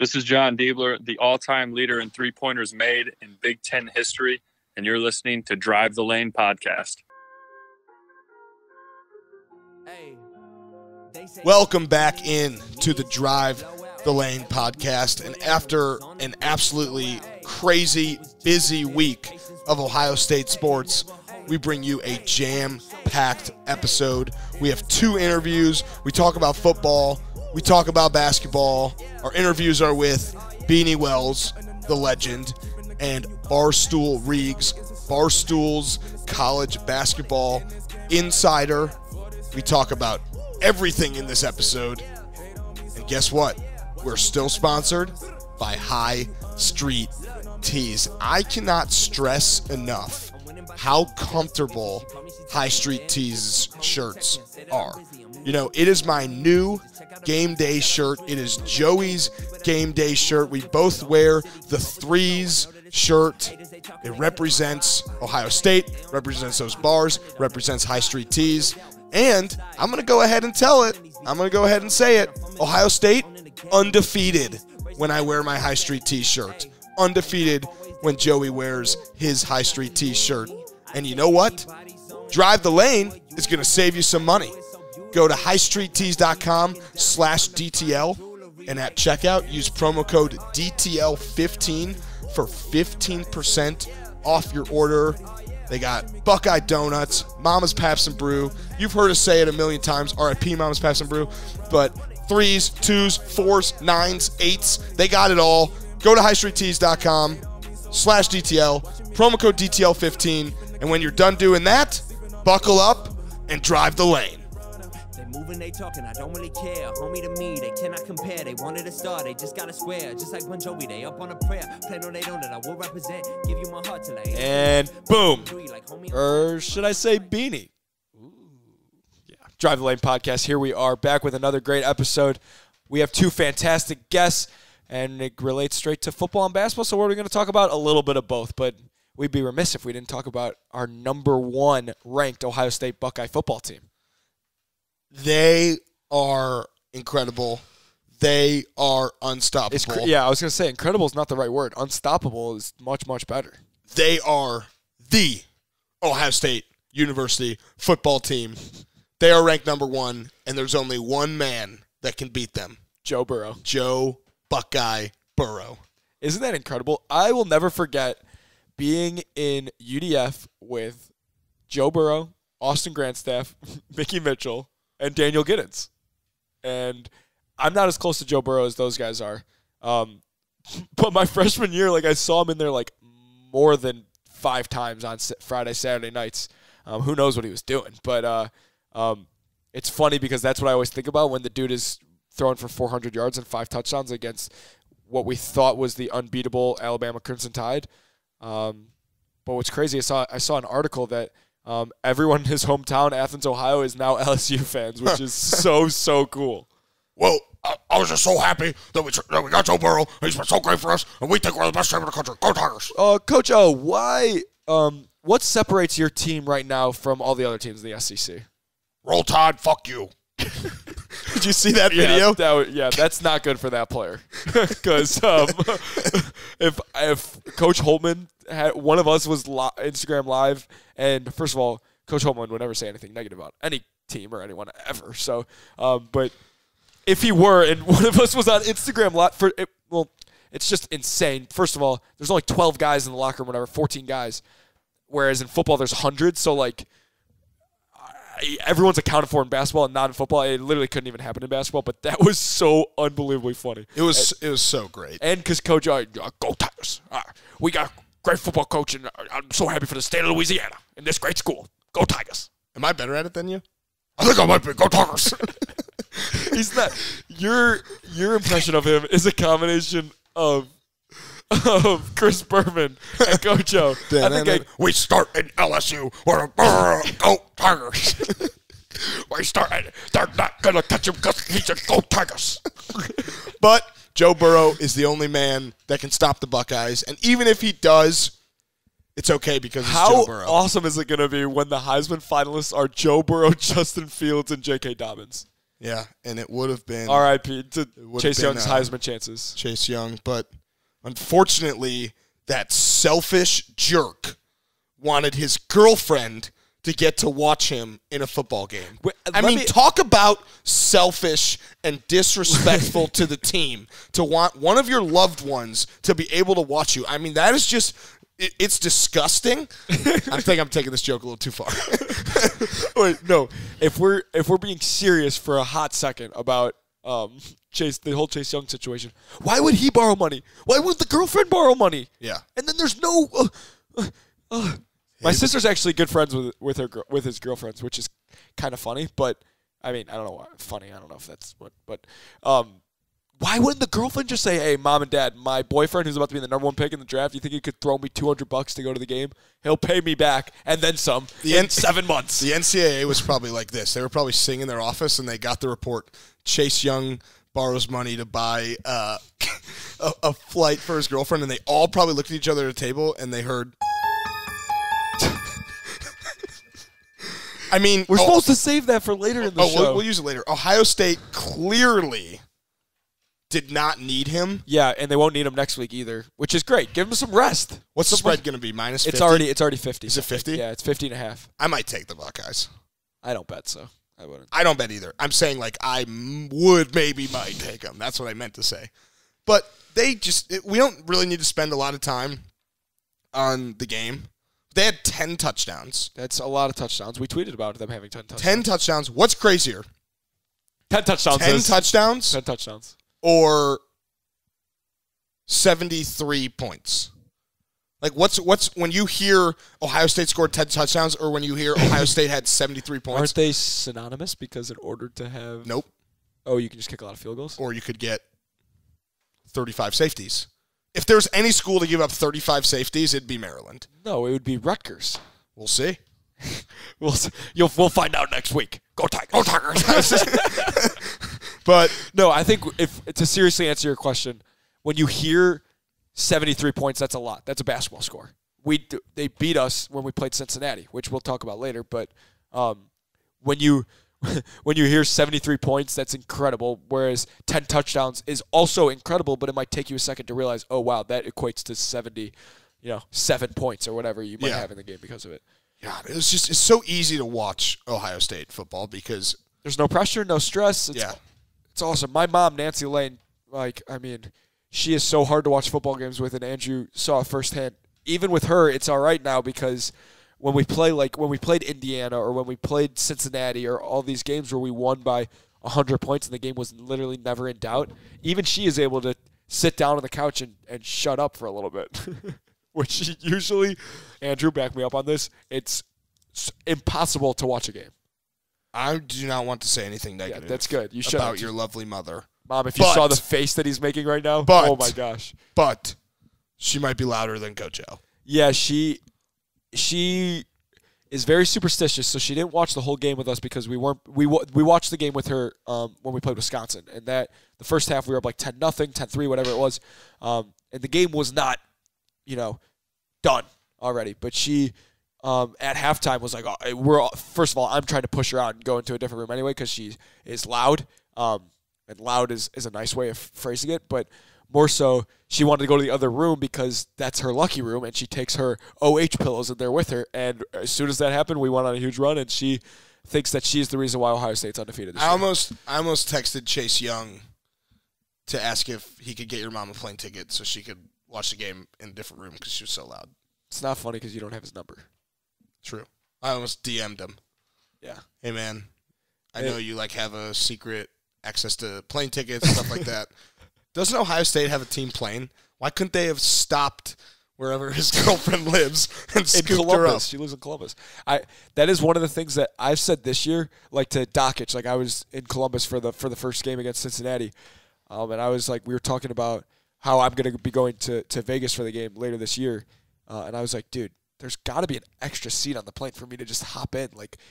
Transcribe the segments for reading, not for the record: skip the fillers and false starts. This is John Diebler, the all-time leader in three-pointers made in Big Ten history, and you're listening to Drive the Lane Podcast. Welcome back in to the Drive the Lane Podcast, and after an absolutely crazy, busy week of Ohio State sports, we bring you a jam-packed episode. We have two interviews. We talk about football. We talk about basketball. Our interviews are with Beanie Wells, the legend, and Barstool Reags, Barstool's college basketball insider. We talk about everything in this episode. And guess what? We're still sponsored by High Street Tees. I cannot stress enough how comfortable High Street Tees shirts are. You know, it is my new game day shirt. It is Joey's game day shirt. We both wear the threes shirt. It represents Ohio State, represents those bars, represents High Street Tees. And I'm going to go ahead and tell it. I'm going to go ahead and say it. Ohio State, undefeated when I wear my High Street Tees shirt. Undefeated when Joey wears his High Street Tees shirt. And you know what? Drive the Lane is going to save you some money. Go to highstreettees.com/DTL, and at checkout, use promo code DTL15 for 15% off your order. They got Buckeye Donuts, Mama's Paps and Brew. You've heard us say it a million times, RIP Mama's Paps and Brew, but threes, twos, fours, nines, eights, they got it all. Go to highstreettees.com/DTL, promo code DTL15, and when you're done doing that, buckle up and drive the lane. Moving, they talking, I don't really care. Homie to me, they cannot compare. They wanted a star, they just gotta swear. Just like when Joey, they up on a prayer. Plan on they know that I will represent. Give you my heart till I ain't. And boom. Or should I say Beanie? Ooh. Yeah. Drive the Lane Podcast. Here we are back with another great episode. We have two fantastic guests, and it relates straight to football and basketball. So we're going to talk about a little bit of both, but we'd be remiss if we didn't talk about our number one ranked Ohio State Buckeye football team. They are incredible. They are unstoppable. Yeah, I was going to say incredible is not the right word. Unstoppable is much, much better. They are the Ohio State University football team. They are ranked number one, and there's only one man that can beat them. Joe Burrow. Joe Buckeye Burrow. Isn't that incredible? I will never forget being in UDF with Joe Burrow, Austin Grandstaff, Mickey Mitchell, and Daniel Giddens. And I'm not as close to Joe Burrow as those guys are. But my freshman year, like, I saw him in there, like, more than 5 times on Friday, Saturday nights. Who knows what he was doing. But it's funny because that's what I always think about when the dude is throwing for 400 yards and 5 touchdowns against what we thought was the unbeatable Alabama Crimson Tide. But what's crazy, I saw an article that everyone in his hometown, Athens, Ohio, is now LSU fans, which is so cool. Well, I was just so happy that we got Joe Burrow. He's been so great for us, and we think we're the best team in the country. Go Tigers! Coach O, why? What separates your team right now from all the other teams in the SEC? Roll Tide, fuck you. Did you see that video? Yeah, that's not good for that player. Because if Coach Holtmann had, one of us was Instagram Live, and first of all, Coach Holtmann would never say anything negative about any team or anyone ever. So, but if he were, and one of us was on Instagram Live, it's just insane. First of all, there's only 12 guys in the locker room, whatever, 14 guys, whereas in football there's hundreds. So like, everyone's accounted for in basketball and not in football. It literally couldn't even happen in basketball, but that was so unbelievably funny. It was so great. And because Coach, go Tigers. We got a great football coach, and I'm so happy for the state of Louisiana and this great school. Go Tigers. Am I better at it than you? I think I might be. Go Tigers. He's not. Your impression of him is a combination of Chris Berman and Coach O. We start in LSU. We're a go Tigers. We start. They're not going to touch him because he's a go Tigers. But Joe Burrow is the only man that can stop the Buckeyes. And even if he does, it's okay because it's Joe Burrow. How awesome is it going to be when the Heisman finalists are Joe Burrow, Justin Fields, and J.K. Dobbins? Yeah, and it would have been R.I.P. to Chase Young's Heisman chances. Chase Young, but unfortunately, that selfish jerk wanted his girlfriend to get to watch him in a football game. I mean, talk about selfish and disrespectful to the team to want one of your loved ones to be able to watch you. I mean, that is just, it's disgusting. I think I'm taking this joke a little too far. Wait, no. If we're being serious for a hot second about the whole Chase Young situation, why would he borrow money? Why would the girlfriend borrow money? Yeah. And then there's no... My sister's actually good friends with his girlfriends, which is kind of funny. But I mean, I don't know why funny. I don't know if that's what. But why wouldn't the girlfriend just say, "Hey, mom and dad, my boyfriend who's about to be the #1 pick in the draft, you think he could throw me $200 to go to the game? He'll pay me back and then some in 7 months." The NCAA was probably like this. They were probably sitting in their office and they got the report. Chase Young borrows money to buy a flight for his girlfriend, and they all probably looked at each other at a table and they heard. I mean, we're supposed to save that for later in the show. We'll use it later. Ohio State clearly did not need him. Yeah, and they won't need him next week either, which is great. Give him some rest. What's the spread going to be? Minus 50? It's already 50. Is it 50? Yeah, it's 50.5. I might take the Buckeyes. I don't bet so. I wouldn't. I don't bet either. I'm saying like I would maybe might take them. That's what I meant to say. But they just we don't really need to spend a lot of time on the game. They had 10 touchdowns. That's a lot of touchdowns. We tweeted about them having 10 touchdowns. 10 touchdowns. What's crazier? 10 touchdowns. 10 touchdowns? 10 touchdowns. Or 73 points. Like, what's when you hear Ohio State scored 10 touchdowns or when you hear Ohio State had 73 points? Aren't they synonymous because in order to have... Nope. Oh, you can just kick a lot of field goals? Or you could get 35 safeties. If there's any school to give up 35 safeties, it'd be Maryland. No, it would be Rutgers. We'll see. We'll find out next week. Go Tigers! Go Tigers! But no, I think if to seriously answer your question, when you hear 73 points, that's a lot. That's a basketball score. They beat us when we played Cincinnati, which we'll talk about later. But when you hear 73 points, that's incredible, whereas 10 touchdowns is also incredible, but it might take you a second to realize, oh, wow, that equates to 7 points or whatever you might have in the game because of it. Yeah, it's so easy to watch Ohio State football because there's no pressure, no stress. It's awesome. My mom, Nancy Lane, she is so hard to watch football games with, and Andrew saw it firsthand. Even with her, it's all right now because – When we played Indiana or when we played Cincinnati or all these games where we won by 100 points and the game was literally never in doubt, even she is able to sit down on the couch and shut up for a little bit, which usually, Andrew, back me up on this, it's impossible to watch a game. I do not want to say anything negative that's good. You about your lovely mother. Mom, if you saw the face that he's making right now, oh my gosh. But she might be louder than Coach L. Yeah, She is very superstitious, so she didn't watch the whole game with us because we watched the game with her when we played Wisconsin, and that the first half we were up like 10-0, 10-3, whatever it was, and the game was not, done already. But she at halftime was like, oh, first of all, I'm trying to push her out and go into a different room anyway because she is loud, and loud is a nice way of phrasing it, but. More so, she wanted to go to the other room because that's her lucky room, and she takes her OH pillows in there with her. And as soon as that happened, we went on a huge run, and she thinks that she's the reason why Ohio State's undefeated this year. I almost texted Chase Young to ask if he could get your mom a plane ticket so she could watch the game in a different room because she was so loud. It's not funny because you don't have his number. True. I almost DM'd him. Yeah. Hey, man, I know you have a secret access to plane tickets, stuff like that. Doesn't Ohio State have a team plane? Why couldn't they have stopped wherever his girlfriend lives and scooped her up? She lives in Columbus. That is one of the things that I've said this year, to Dakich. I was in Columbus for the first game against Cincinnati, and I was we were talking about how I'm going to be going to Vegas for the game later this year, and I was like, dude, there's got to be an extra seat on the plane for me to just hop in.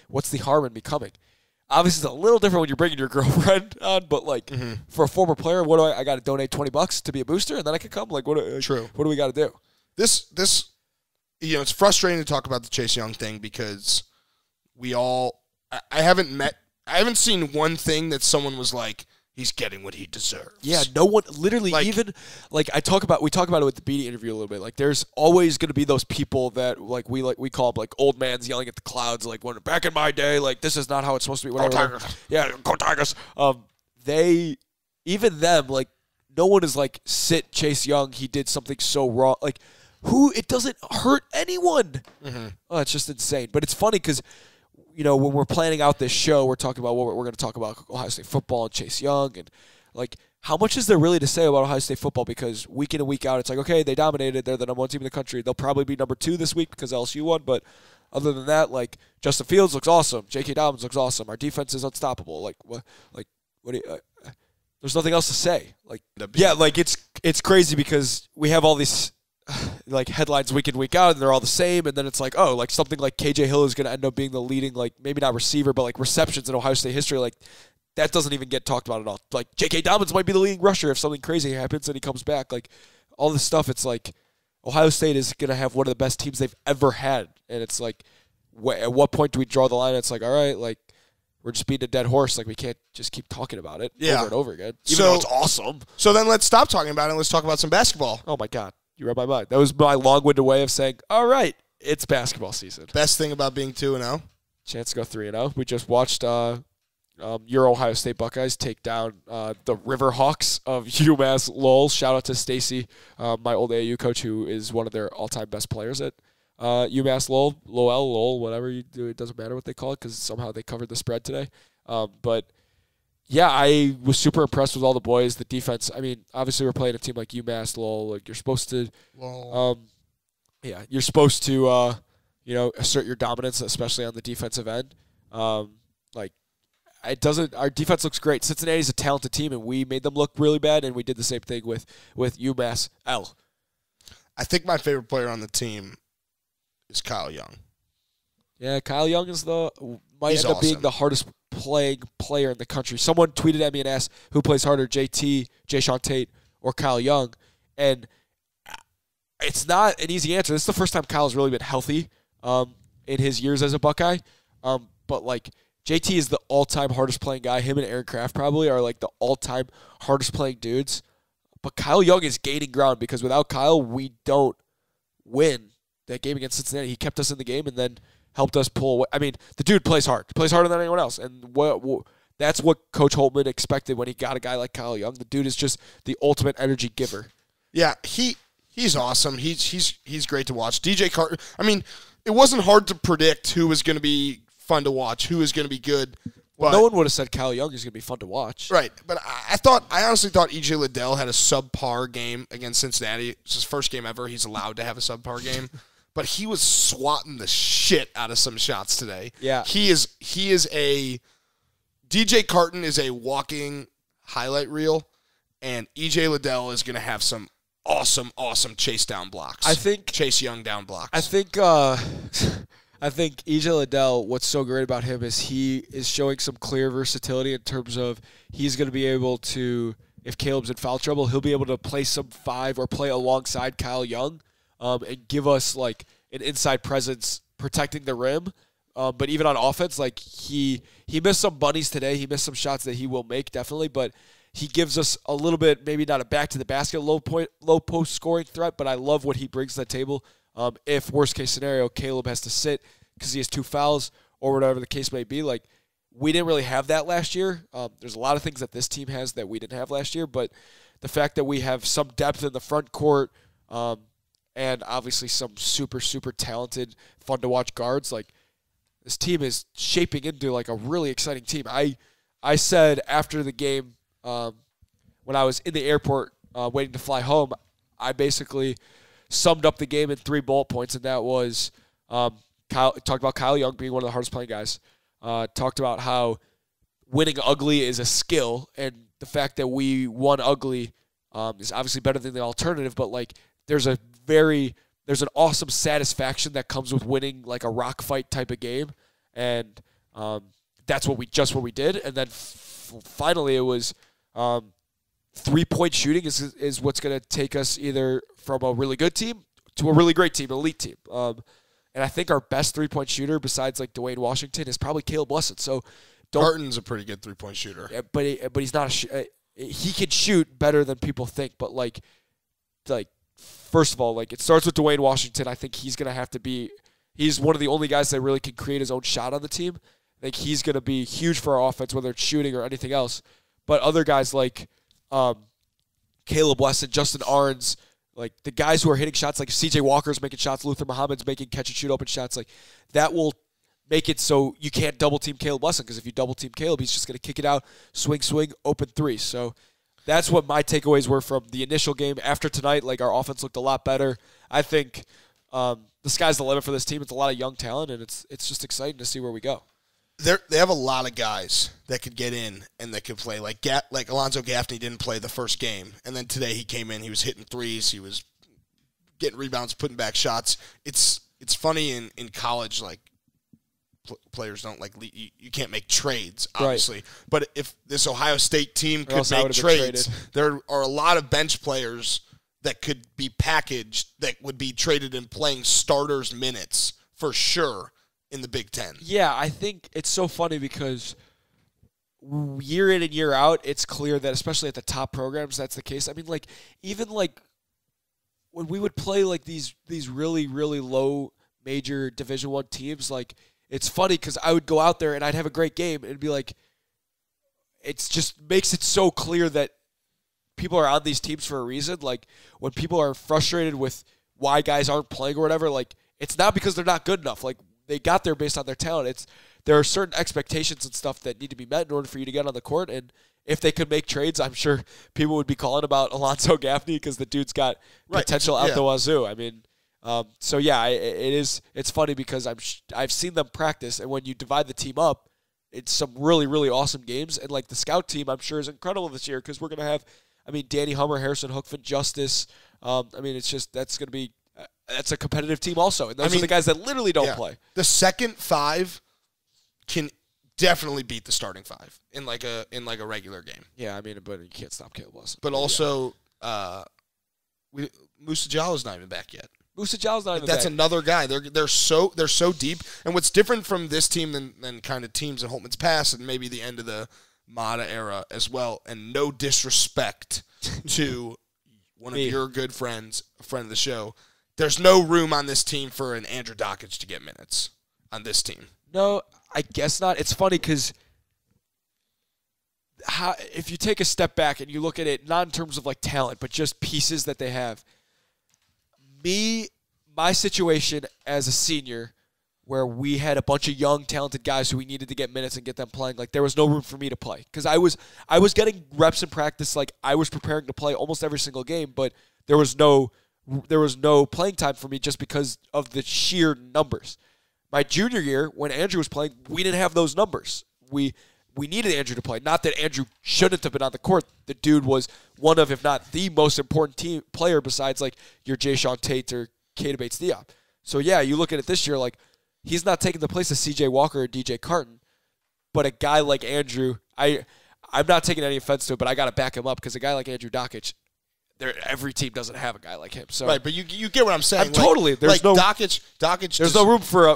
What's the harm in me coming? Obviously, it's a little different when you're bringing your girlfriend on, but for a former player, what do I got to donate $20 to be a booster, and then I could come. True. What do we got to do? This, it's frustrating to talk about the Chase Young thing because I haven't met I haven't seen one thing that someone was like, he's getting what he deserves. Yeah, no one, literally, like, even, like, we talk about it with the Beanie interview a little bit. Like, there's always going to be those people that, like, we call them, like, old man's yelling at the clouds, like, when, back in my day, like, this is not how it's supposed to be. Whatever. Go Tigers. Yeah, go Tigers. They, even them, like, no one is like, sit Chase Young, he did something so wrong. Like, who, it doesn't hurt anyone. Mm-hmm. Oh, it's just insane. But it's funny because, you know, when we're planning out this show, we're talking about what we're going to talk about Ohio State football and Chase Young and, like, how much is there really to say about Ohio State football? Because week in and week out, it's like, okay, they dominated. They're the #1 team in the country. They'll probably be #2 this week because LSU won. But other than that, like, Justin Fields looks awesome. J.K. Dobbins looks awesome. Our defense is unstoppable. Like, what do you there's nothing else to say. Like, yeah, like, it's crazy because we have all these – like headlines week in, week out, and they're all the same. And then it's like, oh, like something like KJ Hill is going to end up being the leading, like maybe not receiver, but like receptions in Ohio State history. Like that doesn't even get talked about at all. Like J.K. Dobbins might be the leading rusher if something crazy happens and he comes back. Like all this stuff, it's like Ohio State is going to have one of the best teams they've ever had. And it's like, at what point do we draw the line? It's like, all right, like we're just beating a dead horse. Like we can't just keep talking about it over and over again. Even though it's awesome. So then let's stop talking about it and let's talk about some basketball. Oh my God. You read my mind. That was my long-winded way of saying, all right, it's basketball season. Best thing about being 2-0? Chance to go 3-0. We just watched your Ohio State Buckeyes take down the Riverhawks of UMass Lowell. Shout out to Stacy, my old AAU coach, who is one of their all-time best players at UMass Lowell. Lowell, whatever you do, it doesn't matter what they call it because somehow they covered the spread today. But yeah, I was super impressed with all the boys. The defense, I mean, obviously we're playing a team like UMass Lowell. Like you're supposed to, yeah, you're supposed to, you know, assert your dominance, especially on the defensive end. Like it doesn't. Our defense looks great. Cincinnati's a talented team, and we made them look really bad. And we did the same thing with UMass L. I think my favorite player on the team is Kyle Young. Yeah, Kyle Young is might end up being the hardest playing player in the country. Someone tweeted at me and asked who plays harder, JT, Jayshon Tate, or Kyle Young. And it's not an easy answer. This is the first time Kyle's really been healthy in his years as a Buckeye. But, like, JT is the all-time hardest playing guy. Him and Aaron Kraft probably are, like, the all-time hardest playing dudes. But Kyle Young is gaining ground because without Kyle, we don't win that game against Cincinnati. He kept us in the game and then helped us pull away. I mean, the dude plays hard. He plays harder than anyone else. And that's what Coach Holtmann expected when he got a guy like Kyle Young. The dude is just the ultimate energy giver. Yeah, he's awesome. He's great to watch. DJ Carter, I mean, it wasn't hard to predict who was going to be fun to watch, who was going to be good. Well, no one would have said Kyle Young is going to be fun to watch. Right, but I honestly thought EJ Liddell had a subpar game against Cincinnati. It's his first game ever. He's allowed to have a subpar game. But he was swatting the shit out of some shots today. Yeah. DJ Carton is a walking highlight reel, and EJ Liddell is going to have some awesome, awesome chase down blocks. I think Chase Young down blocks. I think EJ Liddell, what's so great about him is he is showing some clear versatility in terms of he's going to be able to, if Caleb's in foul trouble, he'll be able to play some five or play alongside Kyle Young. And give us, like, an inside presence protecting the rim. But even on offense, like, he missed some bunnies today. He missed some shots that he will make, definitely. But he gives us a little bit, maybe not a back-to-the-basket low post scoring threat, but I love what he brings to the table. If, worst-case scenario, Caleb has to sit because he has 2 fouls or whatever the case may be. Like, we didn't really have that last year. There's a lot of things that this team has that we didn't have last year. But the fact that we have some depth in the front court and obviously some super, super talented, fun-to-watch guards. Like, this team is shaping into, like, a really exciting team. I said after the game when I was in the airport waiting to fly home, I basically summed up the game in 3 bullet points, and that was talked about Kyle Young being one of the hardest playing guys, talked about how winning ugly is a skill, and the fact that we won ugly is obviously better than the alternative, but, like, there's an awesome satisfaction that comes with winning like a rock fight type of game, and that's what we did. And then finally, it was 3-point shooting is what's going to take us either from a really good team to a really great team, an elite team. And I think our best 3-point shooter, besides like Duane Washington, is probably Kaleb Wesson. So Barton's a pretty good three-point shooter. Yeah, but he's not a he could shoot better than people think, but like first of all, like it starts with Duane Washington. I think he's going to have to be he's one of the only guys that really can create his own shot on the team. I think he's going to be huge for our offense, whether it's shooting or anything else. But other guys like Kaleb Wesson, Justin Arns, like the guys who are hitting shots, like C.J. Walker's making shots, Luther Muhammad's making catch-and-shoot open shots, like that will make it so you can't double-team Kaleb Wesson, because if you double-team Kaleb, he's just going to kick it out, swing, swing, open three. So that's what my takeaways were from the initial game. After tonight, like our offense looked a lot better. I think the sky's the limit for this team. It's a lot of young talent, and it's just exciting to see where we go. They have a lot of guys that could get in and that could play. Like Alonzo Gaffney didn't play the first game, and then today he came in. He was hitting threes. He was getting rebounds, putting back shots. It's funny in college, like players don't like you can't make trades, obviously. Right. But if this Ohio State team could make trades, there are a lot of bench players that could be packaged that would be traded in playing starters minutes for sure. In the Big Ten. Yeah, I think it's so funny because year in and year out, it's clear that, especially at the top programs, that's the case. I mean, like, even, like, when we would play, like, these really, really low major Division I teams, like, it's funny because I would go out there and I'd have a great game and be like, it's just makes it so clear that people are on these teams for a reason. Like, when people are frustrated with why guys aren't playing or whatever, like, it's not because they're not good enough. Like, they got there based on their talent. There are certain expectations and stuff that need to be met in order for you to get on the court. And if they could make trades, I'm sure people would be calling about Alonzo Gaffney because the dude's got potential out the wazoo. I mean, so yeah, it's funny because I've seen them practice, and when you divide the team up, it's some really, really awesome games. And like the scout team, I'm sure is incredible this year because we're gonna have, I mean, Danny Hummer, Harrison Hookfin, Justice. I mean, it's just that's gonna be. That's a competitive team also. And those are the guys that literally don't play. The second five can definitely beat the starting five in like a regular game. Yeah, I mean, but you can't stop Kaleb Wesson. But also, Musa Jallo's not even back yet. Musa Jallo's not even back. That's another guy. They're so deep. And what's different from this team than kind of teams in Holtmann's past and maybe the end of the Mata era as well, and no disrespect to one of your good friends, a friend of the show, there's no room on this team for an Andrew Dakich to get minutes on this team. No, I guess not. It's funny because if you take a step back and you look at it, not in terms of like talent, but just pieces that they have. My situation as a senior where we had a bunch of young, talented guys who we needed to get minutes and get them playing, like there was no room for me to play because I was getting reps in practice. Like I was preparing to play almost every single game, but there was no playing time for me just because of the sheer numbers. My junior year, when Andrew was playing, we didn't have those numbers. We needed Andrew to play. Not that Andrew shouldn't have been on the court. The dude was one of, if not the most important team player besides like your Jayshon Tate or Kade Bates-Diop. So yeah, you look at it this year, like he's not taking the place of CJ Walker or DJ Carton, but a guy like Andrew, I'm not taking any offense to it, but I got to back him up because a guy like Andrew Dakich, every team doesn't have a guy like him. So right, but you get what I'm saying. I'm like, totally there's like no Dakich. There's no room for a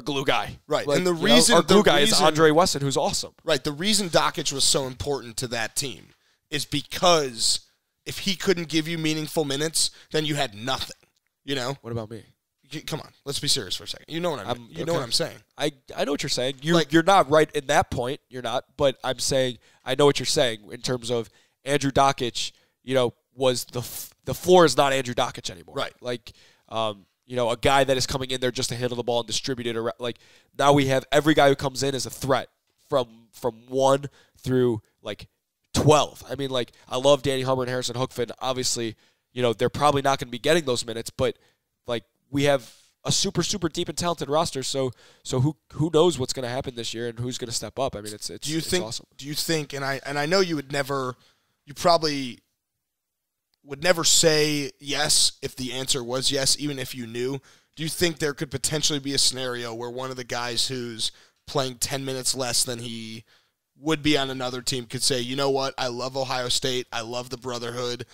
glue guy. Right, like, and the reason our glue guy is Andre Wesson, who's awesome. Right, the reason Dakich was so important to that team is because if he couldn't give you meaningful minutes, then you had nothing. You know. What about me? Come on, let's be serious for a second. You know what I mean. You know what I'm saying. I know what you're saying. You're not right in that point. You're not. But I'm saying I know what you're saying in terms of Andrew Dakich. You know, was the floor is not Andrew Dakich anymore. Right. Like, you know, a guy that is coming in there just to handle the ball and distribute it. Like, now we have every guy who comes in as a threat from 1 through, like, 12. I mean, like, I love Danny Hummer and Harrison Hookfin. Obviously, you know, they're probably not going to be getting those minutes, but, like, we have a super, super deep and talented roster, so who knows what's going to happen this year and who's going to step up. I mean, it's awesome. Do you think, and I know you would never, you probably would never say yes if the answer was yes, even if you knew. Do you think there could potentially be a scenario where one of the guys who's playing 10 minutes less than he would be on another team could say, you know what, I love Ohio State, I love the brotherhood,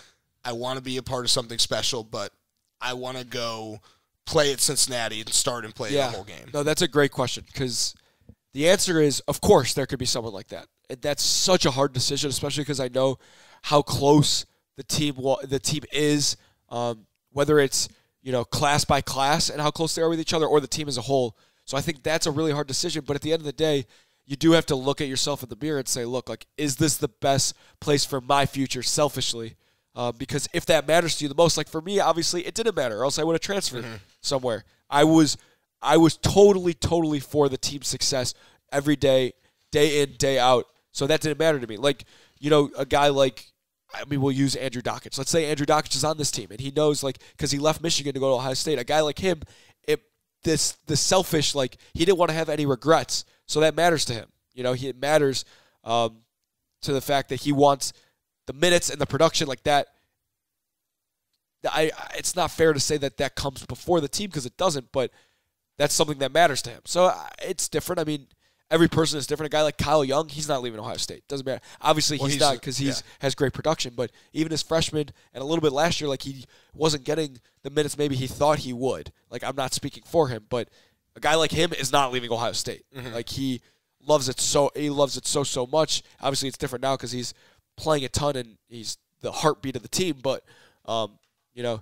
I want to be a part of something special, but I want to go play at Cincinnati and start and play the whole game? No, that's a great question because The answer is, of course, there could be someone like that. And that's such a hard decision, especially because I know how close the team is, whether it's, you know, class by class and how close they are with each other or the team as a whole. So I think that's a really hard decision. But at the end of the day, you do have to look at yourself in the mirror and say, look, like, is this the best place for my future selfishly? Because if that matters to you the most, like for me, obviously it didn't matter, or else I would have transferred somewhere. I was totally for the team's success every day, day in, day out. So that didn't matter to me. Like, you know, a guy like, I mean, we'll use Andrew Dakich. Let's say Andrew Dakich is on this team, and he knows, like, because he left Michigan to go to Ohio State. A guy like him, the selfish, like, he didn't want to have any regrets. So that matters to him. You know, it matters to the fact that he wants the minutes and the production like that. It's not fair to say that that comes before the team because it doesn't, but that's something that matters to him. So it's different. I mean, every person is different. A guy like Kyle Young, he's not leaving Ohio State. Doesn't matter. Obviously, he's not because he has great production. But even as freshman and a little bit last year, like he wasn't getting the minutes maybe he thought he would. Like I'm not speaking for him, but a guy like him is not leaving Ohio State. Like he loves it so much. Obviously, it's different now because he's playing a ton and he's the heartbeat of the team. But you know,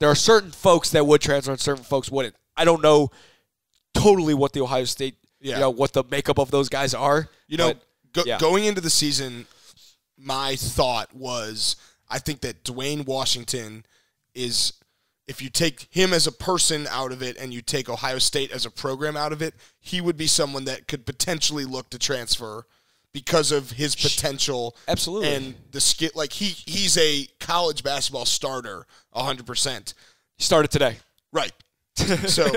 there are certain folks that would transfer and certain folks wouldn't. I don't know totally what the Ohio State. Yeah. You know, what the makeup of those guys are. You know, going into the season, my thought was I think that Duane Washington is, if you take him as a person out of it and you take Ohio State as a program out of it, he would be someone that could potentially look to transfer because of his potential. Absolutely. And the skill. Like, he's a college basketball starter, 100%. He started today. Right. so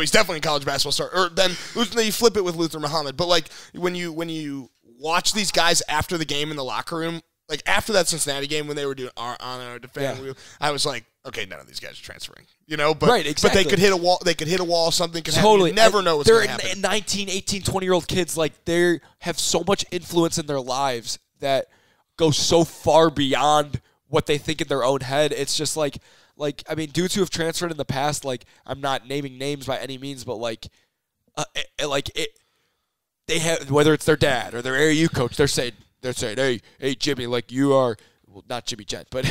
he's definitely a college basketball star. Or then you flip it with Luther Muhammad. But like when you watch these guys after the game in the locker room, like after that Cincinnati game when they were doing our defense, I was like, okay, none of these guys are transferring. You know, but exactly. But they could hit a wall. They could hit a wall. Something could happen. You never know what's going to happen. They're 19, 18, 20-year-old kids. Like they have so much influence in their lives that goes so far beyond what they think in their own head. It's just like. Like, I mean, dudes who have transferred in the past, like, I'm not naming names by any means, but, they have, whether it's their dad or their AAU coach, they're saying, hey, Jimmy, like, you are, well, not Jimmy Jett, but,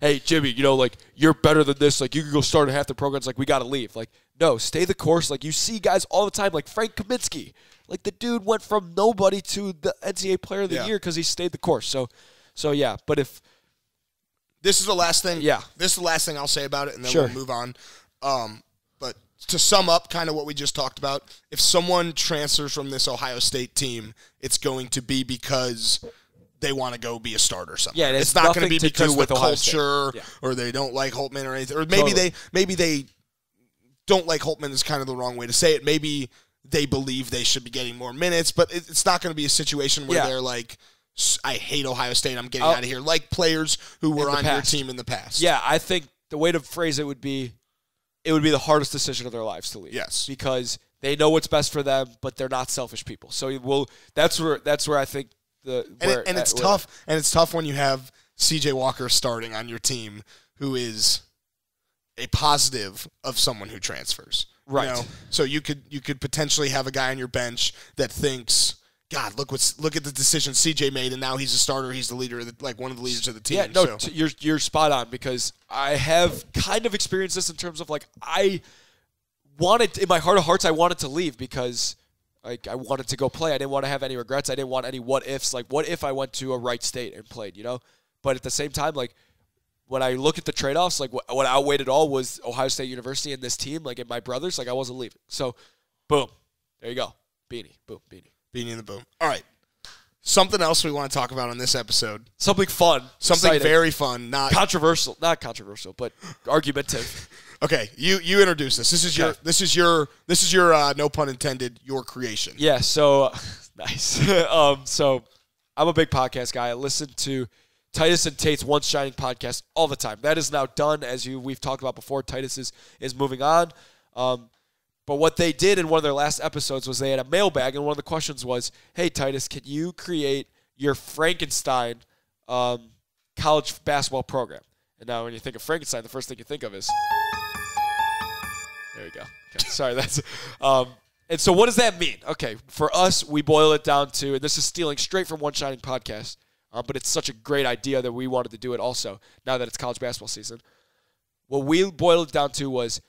hey, Jimmy, you know, like, you're better than this. Like, you can go start at half the programs. Like, we got to leave. Like, no, stay the course. Like, you see guys all the time, like Frank Kaminsky. Like, the dude went from nobody to the NCAA player of the year because he stayed the course. So yeah, but if... This is the last thing. Yeah. This is the last thing I'll say about it, and then we'll move on. But to sum up kind of what we just talked about, if someone transfers from this Ohio State team, it's going to be because they want to go be a starter somewhere. Yeah, it's not going to be because of the culture or they don't like Holtmann or anything. Or maybe they don't like Holtmann is kind of the wrong way to say it. Maybe they believe they should be getting more minutes, but it's not going to be a situation where they're like – I hate Ohio State. I'm getting out of here. Like players who were on your team in the past. Yeah, I think the way to phrase it would be, the hardest decision of their lives to leave. Yes, because they know what's best for them, but they're not selfish people. So that's where I think it's tough when you have C.J. Walker starting on your team, who is a positive of someone who transfers. Right. You know? So you could potentially have a guy on your bench that thinks. God, look at the decision CJ made, and now he's a starter. He's the leader, one of the leaders of the team. Yeah, no, so. You're spot on because I have kind of experienced this in terms of like I wanted in my heart of hearts I wanted to leave because like I wanted to go play. I didn't want to have any regrets. I didn't want any what ifs. Like what if I went to a Wright State and played, you know? But at the same time, like when I look at the trade offs, like what outweighed it all was Ohio State University and this team, like and my brothers. Like I wasn't leaving. So, boom, there you go, Beanie, boom, Beanie. Beanie and the Boom. All right. Something else we want to talk about on this episode. Something fun. Something exciting. Very fun. Not controversial, but argumentative. Okay, you introduce this. This is your no pun intended, your creation. Yeah, so nice. So I'm a big podcast guy. I listen to Titus and Tate's One Shining Podcast all the time. That is now done, as we've talked about before. Titus is moving on. But what they did in one of their last episodes was they had a mailbag, and one of the questions was, hey, Titus, can you create your Frankenstein college basketball program? And now when you think of Frankenstein, the first thing you think of is... There we go. Okay, sorry, that's... And so what does that mean? Okay, for us, we boil it down to, and this is stealing straight from One Shining Podcast, but it's such a great idea that we wanted to do it also, now that it's college basketball season. What we boiled it down to was,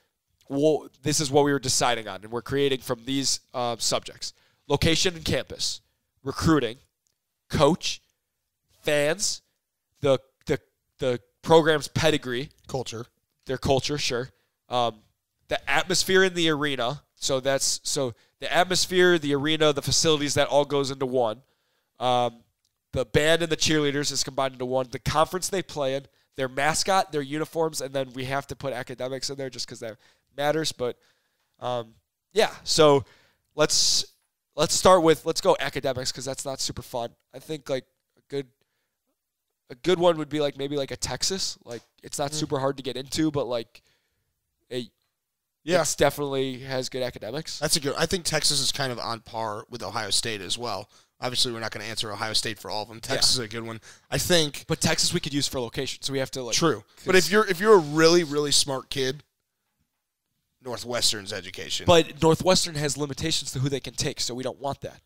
well, this is what we were deciding on, and we're creating from these subjects. Location and campus, recruiting, coach, fans, the program's pedigree. Culture. Their culture, sure. The atmosphere in the arena. So that's the atmosphere, the arena, the facilities, that all goes into one. The band and the cheerleaders is combined into one. The conference they play in, their mascot, their uniforms, and then we have to put academics in there just because that matters. But, yeah, so let's start with – let's go academics because that's not super fun. I think, like, a good one would be, like, maybe, like, a Texas. Like, it's not super hard to get into, but, like, it definitely has good academics. That's a good – I think Texas is kind of on par with Ohio State as well. Obviously, we're not going to answer Ohio State for all of them. Texas is a good one, I think. But Texas we could use for location, so we have to, like – True. But if you're a really, really smart kid, Northwestern's education. But Northwestern has limitations to who they can take, so we don't want that.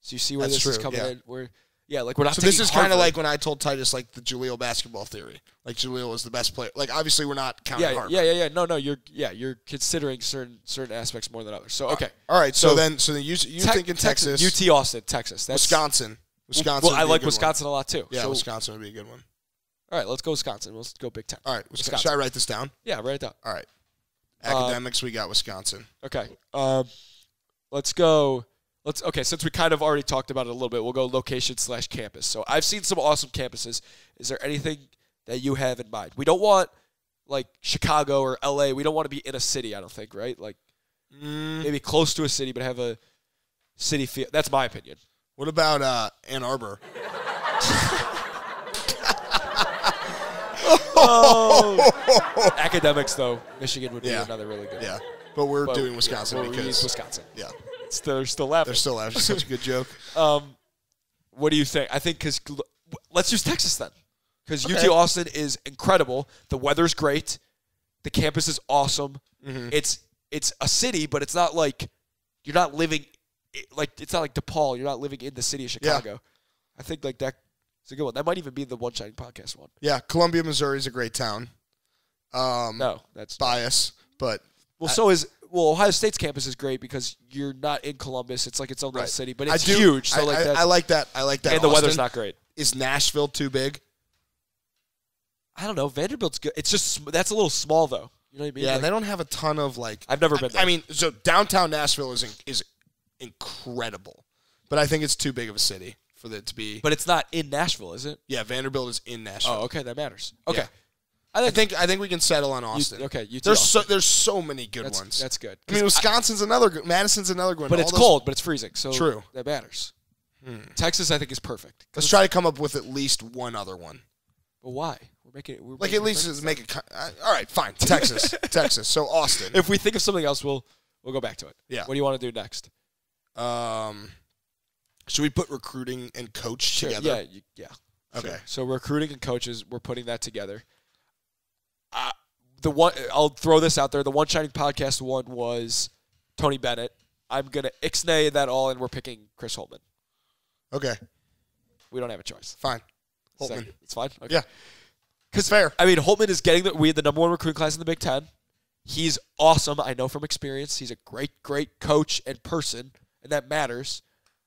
So you see where this is coming in? We're not. So this is kind of like when I told Titus, like, the Julio basketball theory. Like, Julio was the best player. Like, obviously we're not counting Harvard. Yeah. No. You're considering certain aspects more than others. So okay. All right. So then you think in Texas, UT Austin, Texas, that's Wisconsin. Wisconsin. Well, I like Wisconsin a lot too. Yeah, so Wisconsin would be a good one. All right, let's go Wisconsin. Let's go Big Ten. All right, Wisconsin. Should I write this down? Yeah, write it down. All right. Academics, we got Wisconsin. Okay. Let's go. Okay, since we kind of already talked about it a little bit, we'll go location/campus. So I've seen some awesome campuses. Is there anything that you have in mind? We don't want, like, Chicago or L.A. We don't want to be in a city, I don't think, right? Like, maybe close to a city, but have a city feel. That's my opinion. What about Ann Arbor? Oh. Academics, though. Michigan would be another really good one. Yeah, but we're doing Wisconsin because we use Wisconsin. Yeah. They're still laughing. Such a good joke. What do you think? I think because let's use Texas then, because UT Austin is incredible. The weather's great. The campus is awesome. It's a city, but it's not like you're not living like it's not like DePaul. You're not living in the city of Chicago. Yeah. I think like that is a good one. That might even be the One Shining Podcast one. Yeah, Columbia, Missouri is a great town. No, that's bias, but Ohio State's campus is great because you're not in Columbus. It's like its own little city, but it's huge. So I like that. I like that. And the weather's not great. Is Nashville too big? I don't know. Vanderbilt's good. It's just that's a little small though. You know what I mean? Yeah, like, they don't have a ton of like. I've never been there. I mean, so downtown Nashville is incredible, but I think it's too big of a city for it to be. But it's not in Nashville, is it? Yeah, Vanderbilt is in Nashville. Oh, okay, that matters. Okay. Yeah. I think we can settle on Austin. There's so many good ones. That's good. I mean, Wisconsin's another good. Madison's another good one. But it's cold, but it's freezing. So true. That matters. Texas, I think, is perfect. Let's try to come up with at least one other one. But why? We're making at least just make it. All right, fine. Texas. So Austin. If we think of something else, we'll go back to it. Yeah. What do you want to do next? Should we put recruiting and coach together? Yeah. Okay. Sure. So recruiting and coaches, we're putting that together. I'll throw this out there. The One Shining Podcast one was Tony Bennett. I'm going to ixnay that all, and we're picking Chris Holtmann. Okay. We don't have a choice. Fine. Holtmann. It's fine? Okay. Yeah. Because, fair. I mean, Holtmann is we had the number one recruiting class in the Big Ten. He's awesome. I know from experience. He's a great, great coach and person, and that matters.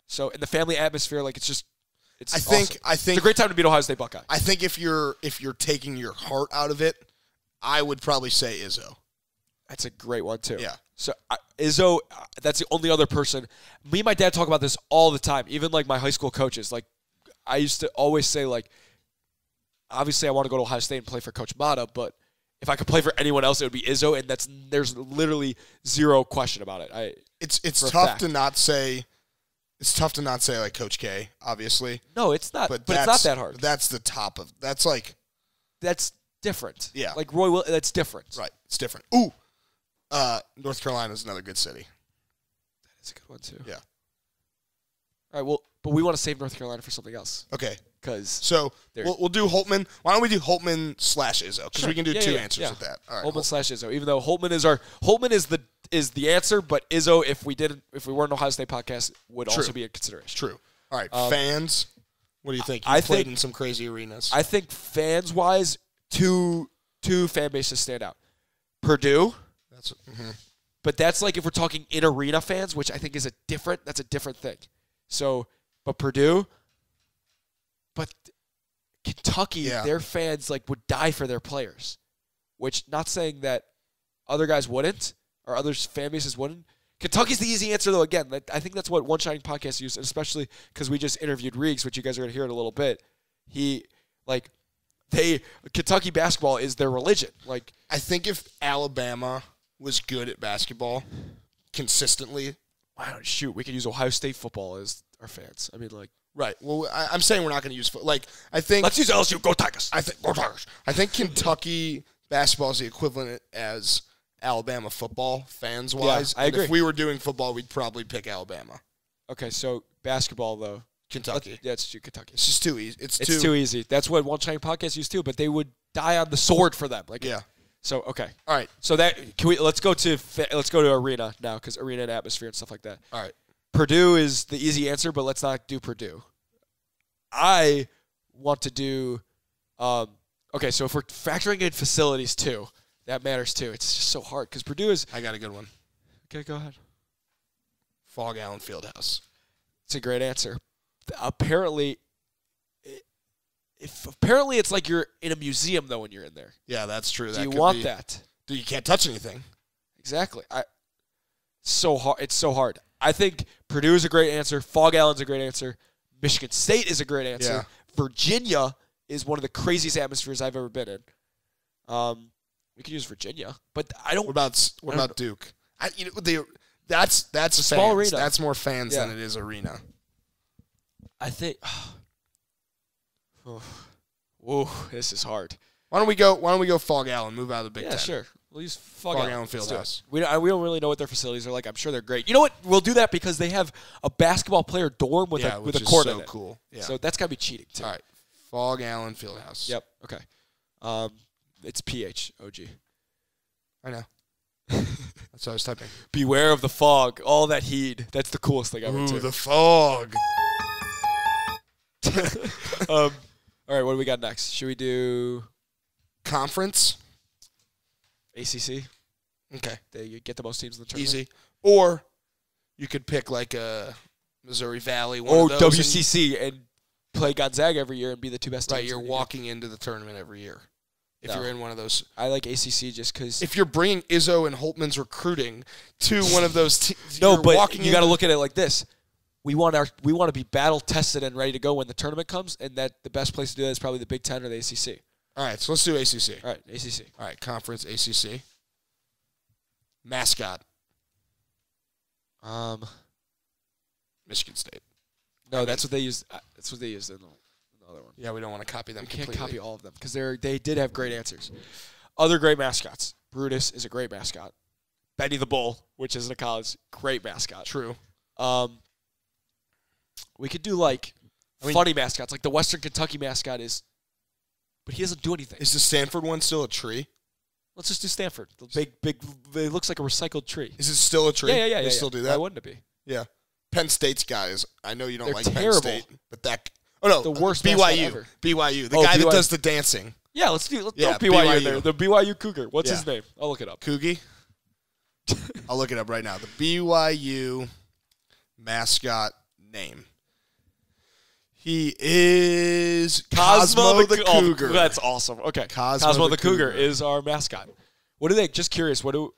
So, in the family atmosphere, like, it's just – it's awesome. I think it's a great time to be an Ohio State Buckeye. I think if you're taking your heart out of it, I would probably say Izzo. That's a great one, too. Yeah. So, Izzo, that's the only other person. Me and my dad talk about this all the time, even, like, my high school coaches. Like, I used to always say, like, obviously I want to go to Ohio State and play for Coach Mata, but if I could play for anyone else, it would be Izzo, and there's literally zero question about it. It's tough to not say – it's tough to not say, like, Coach K, obviously. No, it's not. But it's not that hard. That's the top of – that's, like – that's – different. Yeah. Like Roy Williams, that's different. Right. It's different. Ooh. North Carolina is another good city. That is a good one, too. Yeah. All right. Well, But we want to save North Carolina for something else. Okay. Because so we'll do Holtmann. Why don't we do Holtmann slash Izzo? Because sure. We can do two answers with that. All right, Holtmann slash Izzo. Even though Holtmann is the answer, but Izzo, if we were an Ohio State podcast, would also be a consideration. True. All right, fans. What do you think? I played in some crazy arenas. I think fans-wise, two fan bases stand out. Purdue. That's but that's like if we're talking in arena fans, which I think is a different thing. So. But Purdue, but Kentucky, their fans like would die for their players, which not saying that other guys wouldn't or other fan bases wouldn't. Kentucky's the easy answer, though, again. I think that's what One Shining Podcast used, especially because we just interviewed Reags, which you guys are going to hear in a little bit. Kentucky basketball is their religion. Like, I think if Alabama was good at basketball consistently, we could use Ohio State football as our fans. I mean, like... Right. Well, I'm saying we're not going to use... Let's use LSU. Go Tigers. Go Tigers. I think Kentucky basketball is the equivalent as Alabama football, fans-wise. Yeah, I agree. If we were doing football, we'd probably pick Alabama. Okay, so basketball, though. Kentucky. That's Kentucky. It's just too easy. It's too easy. That's what One Shining Podcast used to, but they would die on the sword for them. So, okay. All right. So, let's go to arena now, because arena and atmosphere and stuff like that. All right. Purdue is the easy answer, but let's not do Purdue. I want to do okay, so if we're factoring in facilities too, that matters too. It's just so hard because Purdue is... I got a good one. Okay, go ahead. Phog Allen Fieldhouse. It's a great answer. Apparently it's like you're in a museum, though, when you're in there. Yeah, that's true. Do you want that? You can't touch anything. Exactly. It's so hard. I think Purdue is a great answer. Phog Allen's a great answer. Michigan State is a great answer. Yeah. Virginia is one of the craziest atmospheres I've ever been in. We could use Virginia, but I don't. What about Duke? That's small fans. Arena. That's more fans than it is arena. I think. Oh, this is hard. Why don't we go Phog Allen? Move out of the Big Ten. Yeah, sure. We'll use Phog Allen Fieldhouse. We don't really know what their facilities are like. I'm sure they're great. You know what? We'll do that because they have a basketball player dorm with a court in it. Yeah, which is so cool. Yeah. So that's got to be cheating, too. All right. Phog Allen Fieldhouse. Yep. Okay. It's P-H-O-G. I know. That's what I was typing. Beware of the fog. All that heed. That's the coolest thing ever, too. Ooh, the fog. All right, what do we got next? Should we do... Conference? ACC. Okay. They get the most teams in the tournament. Easy. Or you could pick like a Missouri Valley one of those WCC and play Gonzaga every year and be the two best teams. Right, you're walking into the tournament every year if you're in one of those. I like ACC just because. If you're bringing Izzo and Holtmann's recruiting to one of those teams. No, but you got to look at it like this. We want to be battle tested and ready to go when the tournament comes, and that the best place to do that is probably the Big Ten or the ACC. All right, so let's do ACC. All right, ACC. All right, conference, ACC. Mascot. Michigan State. No, that's what they used. That's what they used in the other one. Yeah, we don't want to copy them completely. Can't copy all of them because they did have great answers. Other great mascots. Brutus is a great mascot. Benny the Bull, which isn't a college, great mascot. True. We could do funny mascots. Like the Western Kentucky mascot is... But he doesn't do anything. Is the Stanford one still a tree? Let's just do Stanford. The big. It looks like a recycled tree. Is it still a tree? Yeah. They still do that. Why wouldn't it be? Yeah. Penn State's guy is. I know you don't like terrible. Penn State, but that. Oh no, the worst. BYU. Ever. BYU. The guy BYU. That does the dancing. Yeah, let's throw BYU in there. The BYU Cougar. What's his name? I'll look it up. Cougie. I'll look it up right now. The BYU mascot name. He is Cosmo the Cougar. Oh, that's awesome. Okay. Cosmo the Cougar is our mascot. What do they just curious, what do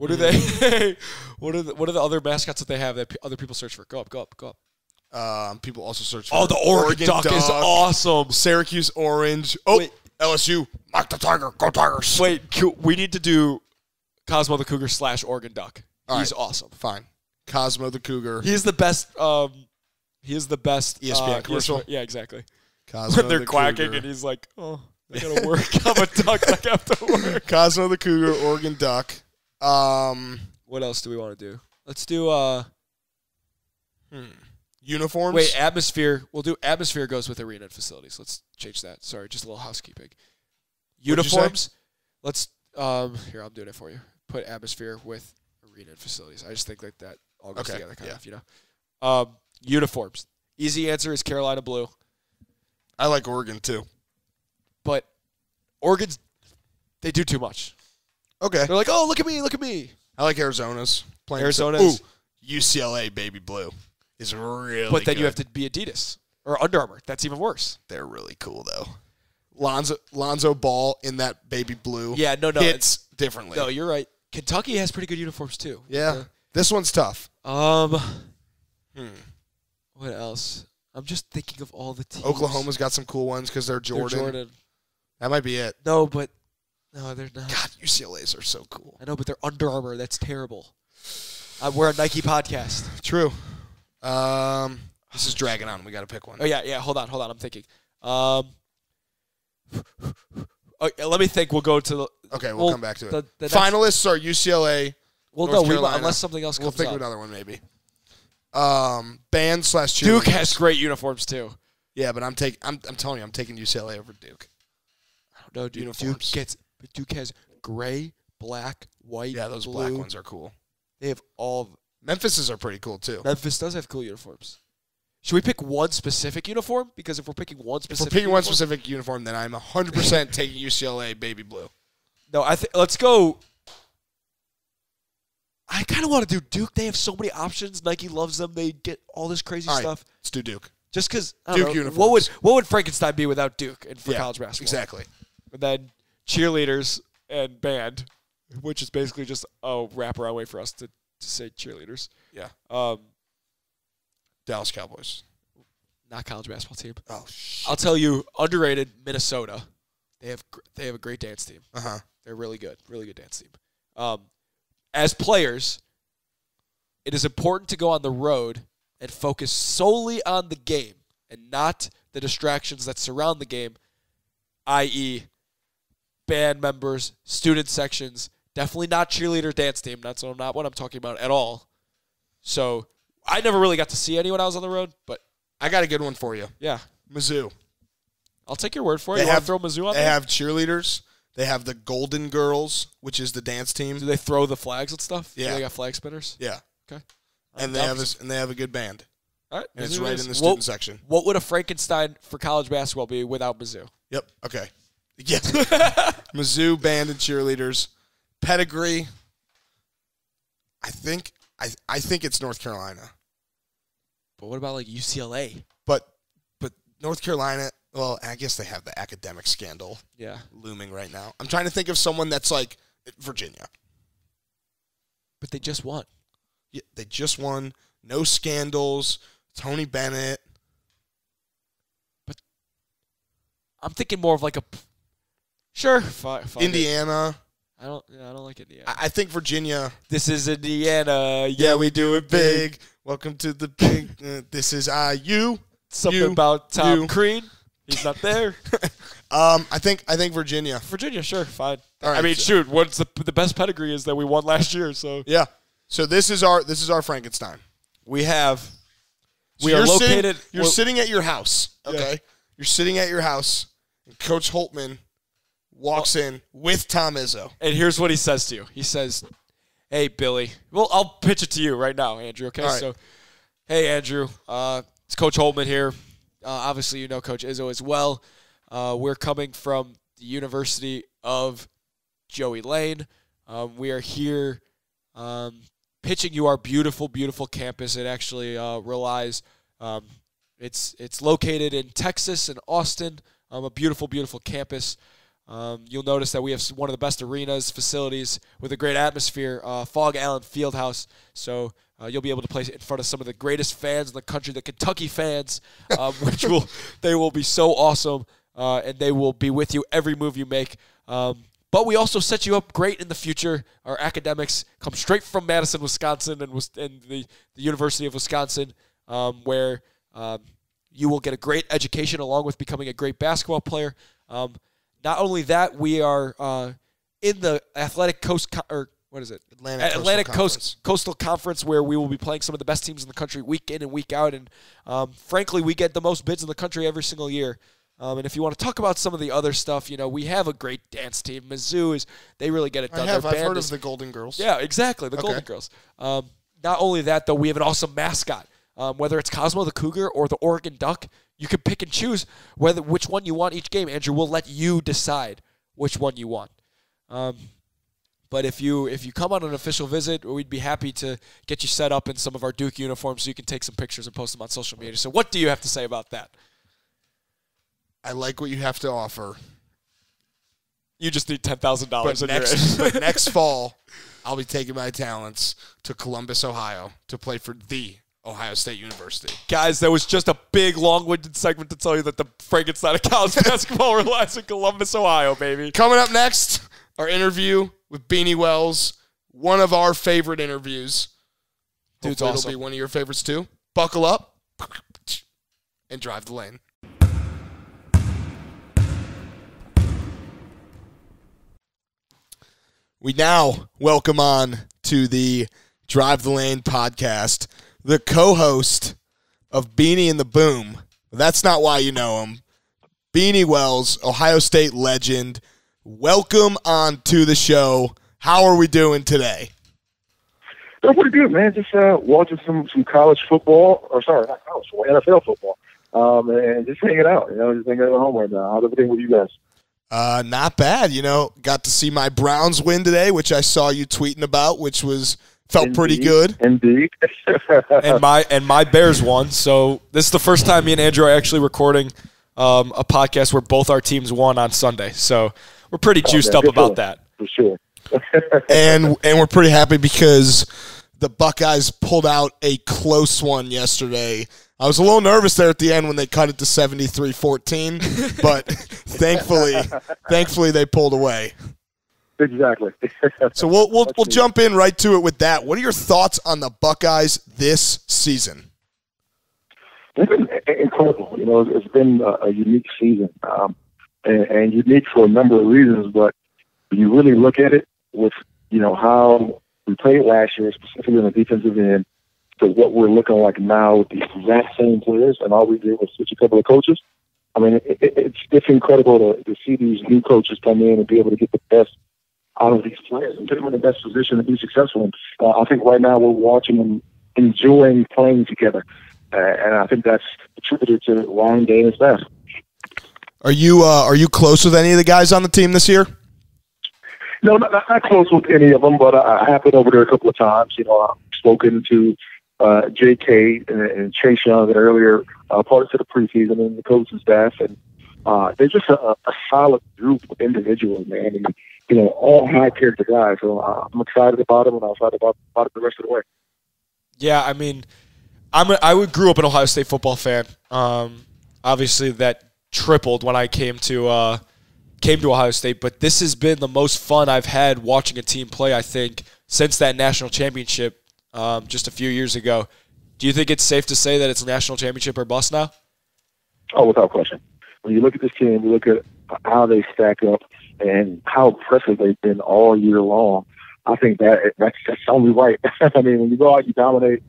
they what are the other mascots that they have that other people search for? Go up. People also search for the Oregon Duck is awesome. Syracuse Orange. Oh, wait. LSU, Mock the Tiger, go Tigers. Wait, we need to do Cosmo the Cougar / Oregon Duck. He's awesome. Fine. Cosmo the Cougar. He's the best He is the best ESPN commercial. ESPN, yeah, exactly. Cosmo when they're the quacking Cougar. And he's like, oh, I got to work. I'm a duck. I have to work. Cosmo the Cougar, Oregon Duck. What else do we want to do? Let's do Uniforms? Wait, atmosphere. We'll do atmosphere goes with arena and facilities. Let's change that. Sorry, just a little housekeeping. Uniforms. Let's here, I'm doing it for you. Put atmosphere with arena and facilities. I just think like that all goes together kind of, you know. Uniforms. Easy answer is Carolina blue. I like Oregon too. But Oregon's they do too much. Okay. They're like, oh, look at me, look at me. I like Arizona's. Ooh, UCLA baby blue is really good. But then you have to be Adidas or Under Armour. That's even worse. They're really cool, though. Lonzo Ball in that baby blue hits differently. No, you're right. Kentucky has pretty good uniforms, too. Yeah. This one's tough. What else? I'm just thinking of all the teams. Oklahoma's got some cool ones because they're Jordan. That might be it. No, but... No, they're not. God, UCLA's are so cool. I know, but they're Under Armour. That's terrible. We're a Nike podcast. True. This is dragging on. We got to pick one. Oh, yeah. Hold on. I'm thinking. Let me think. We'll go to the... Okay, we'll come back to it. The finalists are UCLA, North Carolina. Unless something else comes up. We'll think of another one, maybe. Band/cheerleaders. Duke has great uniforms, too. Yeah, but I'm telling you, I'm taking UCLA over Duke. I don't know, dude. Uniforms. Duke has gray, black, white, yeah, those blue. Black ones are cool. They have all of them. Memphis's are pretty cool, too. Memphis does have cool uniforms. Should we pick one specific uniform? Because if we're picking one specific uniform, then I'm 100% taking UCLA baby blue. No, let's go. I kind of want to do Duke. They have so many options. Nike loves them. They get all this crazy stuff. Let's do Duke. Just because, uniforms. What would Frankenstein be without Duke for college basketball? Exactly. And then... cheerleaders and band, which is basically just a wraparound way for us to say cheerleaders. Yeah. Dallas Cowboys. Not college basketball team. Oh, shit. I'll tell you, underrated Minnesota. They have a great dance team. Uh-huh. They're really good. Really good dance team. As players, it is important to go on the road and focus solely on the game and not the distractions that surround the game, i.e., band members, student sections, definitely not cheerleader dance team. That's not what I'm talking about at all. So I never really got to see anyone I was on the road, but I got a good one for you. Yeah. Mizzou. I'll take your word for it. You want to throw Mizzou on there? They have cheerleaders. They have the Golden Girls, which is the dance team. Do they throw the flags and stuff? Yeah. Do they got flag spinners? Yeah. Okay. And they have a good band. All right. And Mizzou in the student section. What would a Frankenstein for college basketball be without Mizzou? Yep. Okay. Yeah. Mizzou, band, and cheerleaders. Pedigree. I think it's North Carolina. But what about like UCLA? But North Carolina, well, I guess they have the academic scandal looming right now. I'm trying to think of someone that's like Virginia. But they just won. Yeah, they just won. No scandals. Tony Bennett. But I'm thinking more of like a... Sure. Indiana. I don't like Indiana. I think Virginia. This is Indiana. Yeah, we do it big. Welcome to the big. This is IU. Something about Tom Crean. He's not there. I think Virginia. Virginia, sure, fine. Right, I mean, shoot, what's the best pedigree is that we won last year. So yeah. So this is our Frankenstein. We have. So we are located. You're sitting at your house. Okay. Yeah. You're sitting at your house. And Coach Holtmann walks in with Tom Izzo. And here's what he says to you. He says, hey, Billy. Well, I'll pitch it to you right now, Andrew, okay? Right. So, hey, Andrew. It's Coach Holtmann here. Obviously, you know Coach Izzo as well. We're coming from the University of Joey Lane. We are here pitching you our beautiful, beautiful campus. It actually relies it's located in Texas, in Austin, a beautiful, beautiful campus. You'll notice that we have one of the best arenas, facilities with a great atmosphere, Phog Allen Fieldhouse. So you'll be able to play in front of some of the greatest fans in the country, the Kentucky fans, which will be so awesome, and they will be with you every move you make. But we also set you up great in the future. Our academics come straight from Madison, Wisconsin, and the University of Wisconsin, where you will get a great education along with becoming a great basketball player. Not only that, we are in the athletic coast or what is it? Atlantic Coastal Conference, where we will be playing some of the best teams in the country week in and week out. And frankly, we get the most bids in the country every single year. And if you want to talk about some of the other stuff, you know, we have a great dance team. Mizzou is, they really get it done. I've heard of the Golden Girls. Yeah, exactly, the Golden Girls. Not only that, though, we have an awesome mascot. Whether it's Cosmo the Cougar or the Oregon Duck, you can pick and choose which one you want each game. Andrew, we'll let you decide which one you want. But if you come on an official visit, we'd be happy to get you set up in some of our Duke uniforms so you can take some pictures and post them on social media. So what do you have to say about that? I like what you have to offer. You just need $10,000. But next fall, I'll be taking my talents to Columbus, Ohio, to play for the Ohio State University. Guys, that was just a big, long-winded segment to tell you that the Frankenstein of college basketball relies on Columbus, Ohio, baby. Coming up next, our interview with Beanie Wells, one of our favorite interviews. Dude's Hopefully awesome. It'll be one of your favorites, too. Buckle up and drive the lane. We now welcome on to the Drive the Lane podcast, the co-host of Beanie and the Boom. That's not why you know him. Beanie Wells, Ohio State legend. Welcome on to the show. How are we doing today? We're pretty good, man. Just watching some college football, or sorry, not college football, NFL football, and just hanging out. You know, just hanging out at home right now. How's everything with you guys? Not bad, you know. Got to see my Browns win today, which I saw you tweeting about, which felt pretty good. Indeed. and my Bears won. So this is the first time me and Andrew are actually recording a podcast where both our teams won on Sunday. So we're pretty juiced up about that. For sure. and we're pretty happy because the Buckeyes pulled out a close one yesterday. I was a little nervous there at the end when they cut it to 73-14, but thankfully they pulled away. Exactly. So we'll jump in right to it with that. What are your thoughts on the Buckeyes this season? It's been incredible. You know, it's been a unique season, and unique for a number of reasons. But when you really look at it, with you know how we played last year, specifically on the defensive end, to what we're looking like now with the exact same players, and all we did was switch a couple of coaches. I mean, it's incredible to see these new coaches come in and be able to get the best out of these players and put them in the best position to be successful. And, I think right now we're watching them enjoying playing together, and I think that's attributed to Ryan Day and his staff. Are you close with any of the guys on the team this year? No, not close with any of them, but I have been over there a couple of times. You know, I've spoken to J.K. and Chase Young and earlier parts of the preseason and the coaching staff, and they're just a solid group of individuals, man, and you know, all high character guys. So I'm excited about them, and I'm excited about it the rest of the way. Yeah, I mean, I grew up an Ohio State football fan. Obviously, that tripled when I came to Ohio State, but this has been the most fun I've had watching a team play, I think, since that national championship. Just a few years ago. Do you think it's safe to say that it's national championship or bust now? Oh, without question. When you look at this team, you look at how they stack up and how impressive they've been all year long. I think that's only right. I mean, when you go out, you dominate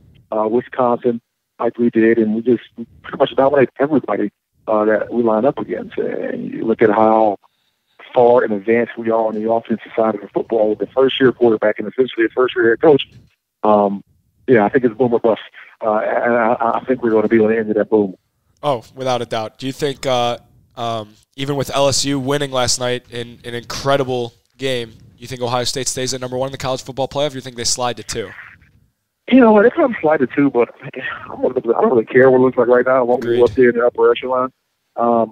Wisconsin like we did, and we just pretty much dominate everybody that we line up against. And you look at how far in advance we are on the offensive side of the football with the first-year quarterback and essentially a first-year head coach. Yeah, I think it's boom or bust, and I think we're going to be on the end of that boom. Oh, without a doubt. Do you think, even with LSU winning last night in an incredible game, you think Ohio State stays at #1 in the college football playoff, or do you think they slide to 2? You know, they could slide to 2, but I don't really care what it looks like right now. I won't go up there in the upper echelon.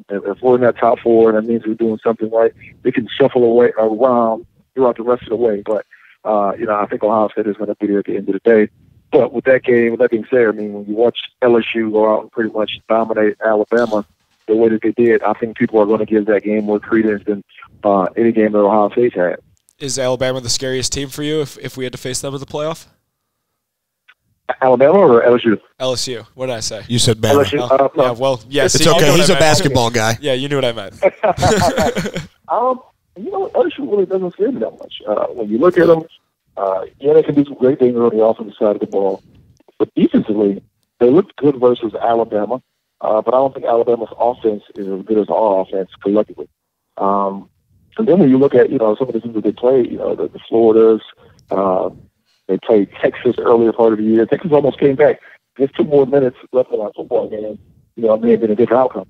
If we're in that top 4, that means we're doing something right. They can shuffle away around throughout the rest of the way, but you know, I think Ohio State is going to be there at the end of the day. But with that game, with that being said, I mean, when you watch LSU go out and pretty much dominate Alabama the way that they did, I think people are going to give that game more credence than any game that Ohio State's had. Is Alabama the scariest team for you if we had to face them in the playoff? Alabama or LSU? LSU. What did I say? You said Bama. LSU, no. Yeah, well, yeah. It's okay. He's a basketball guy. Yeah, you knew what I meant. You know, LSU really doesn't scare me that much. When you look at them, Yeah, they can do some great things on the offensive side of the ball. But defensively, they looked good versus Alabama, but I don't think Alabama's offense is as good as our offense collectively. And then when you look at, you know, some of the teams that they play, you know, the Floridas, they played Texas earlier part of the year. Texas almost came back. There's 2 more minutes left in our football game. You know, it may have been a different outcome.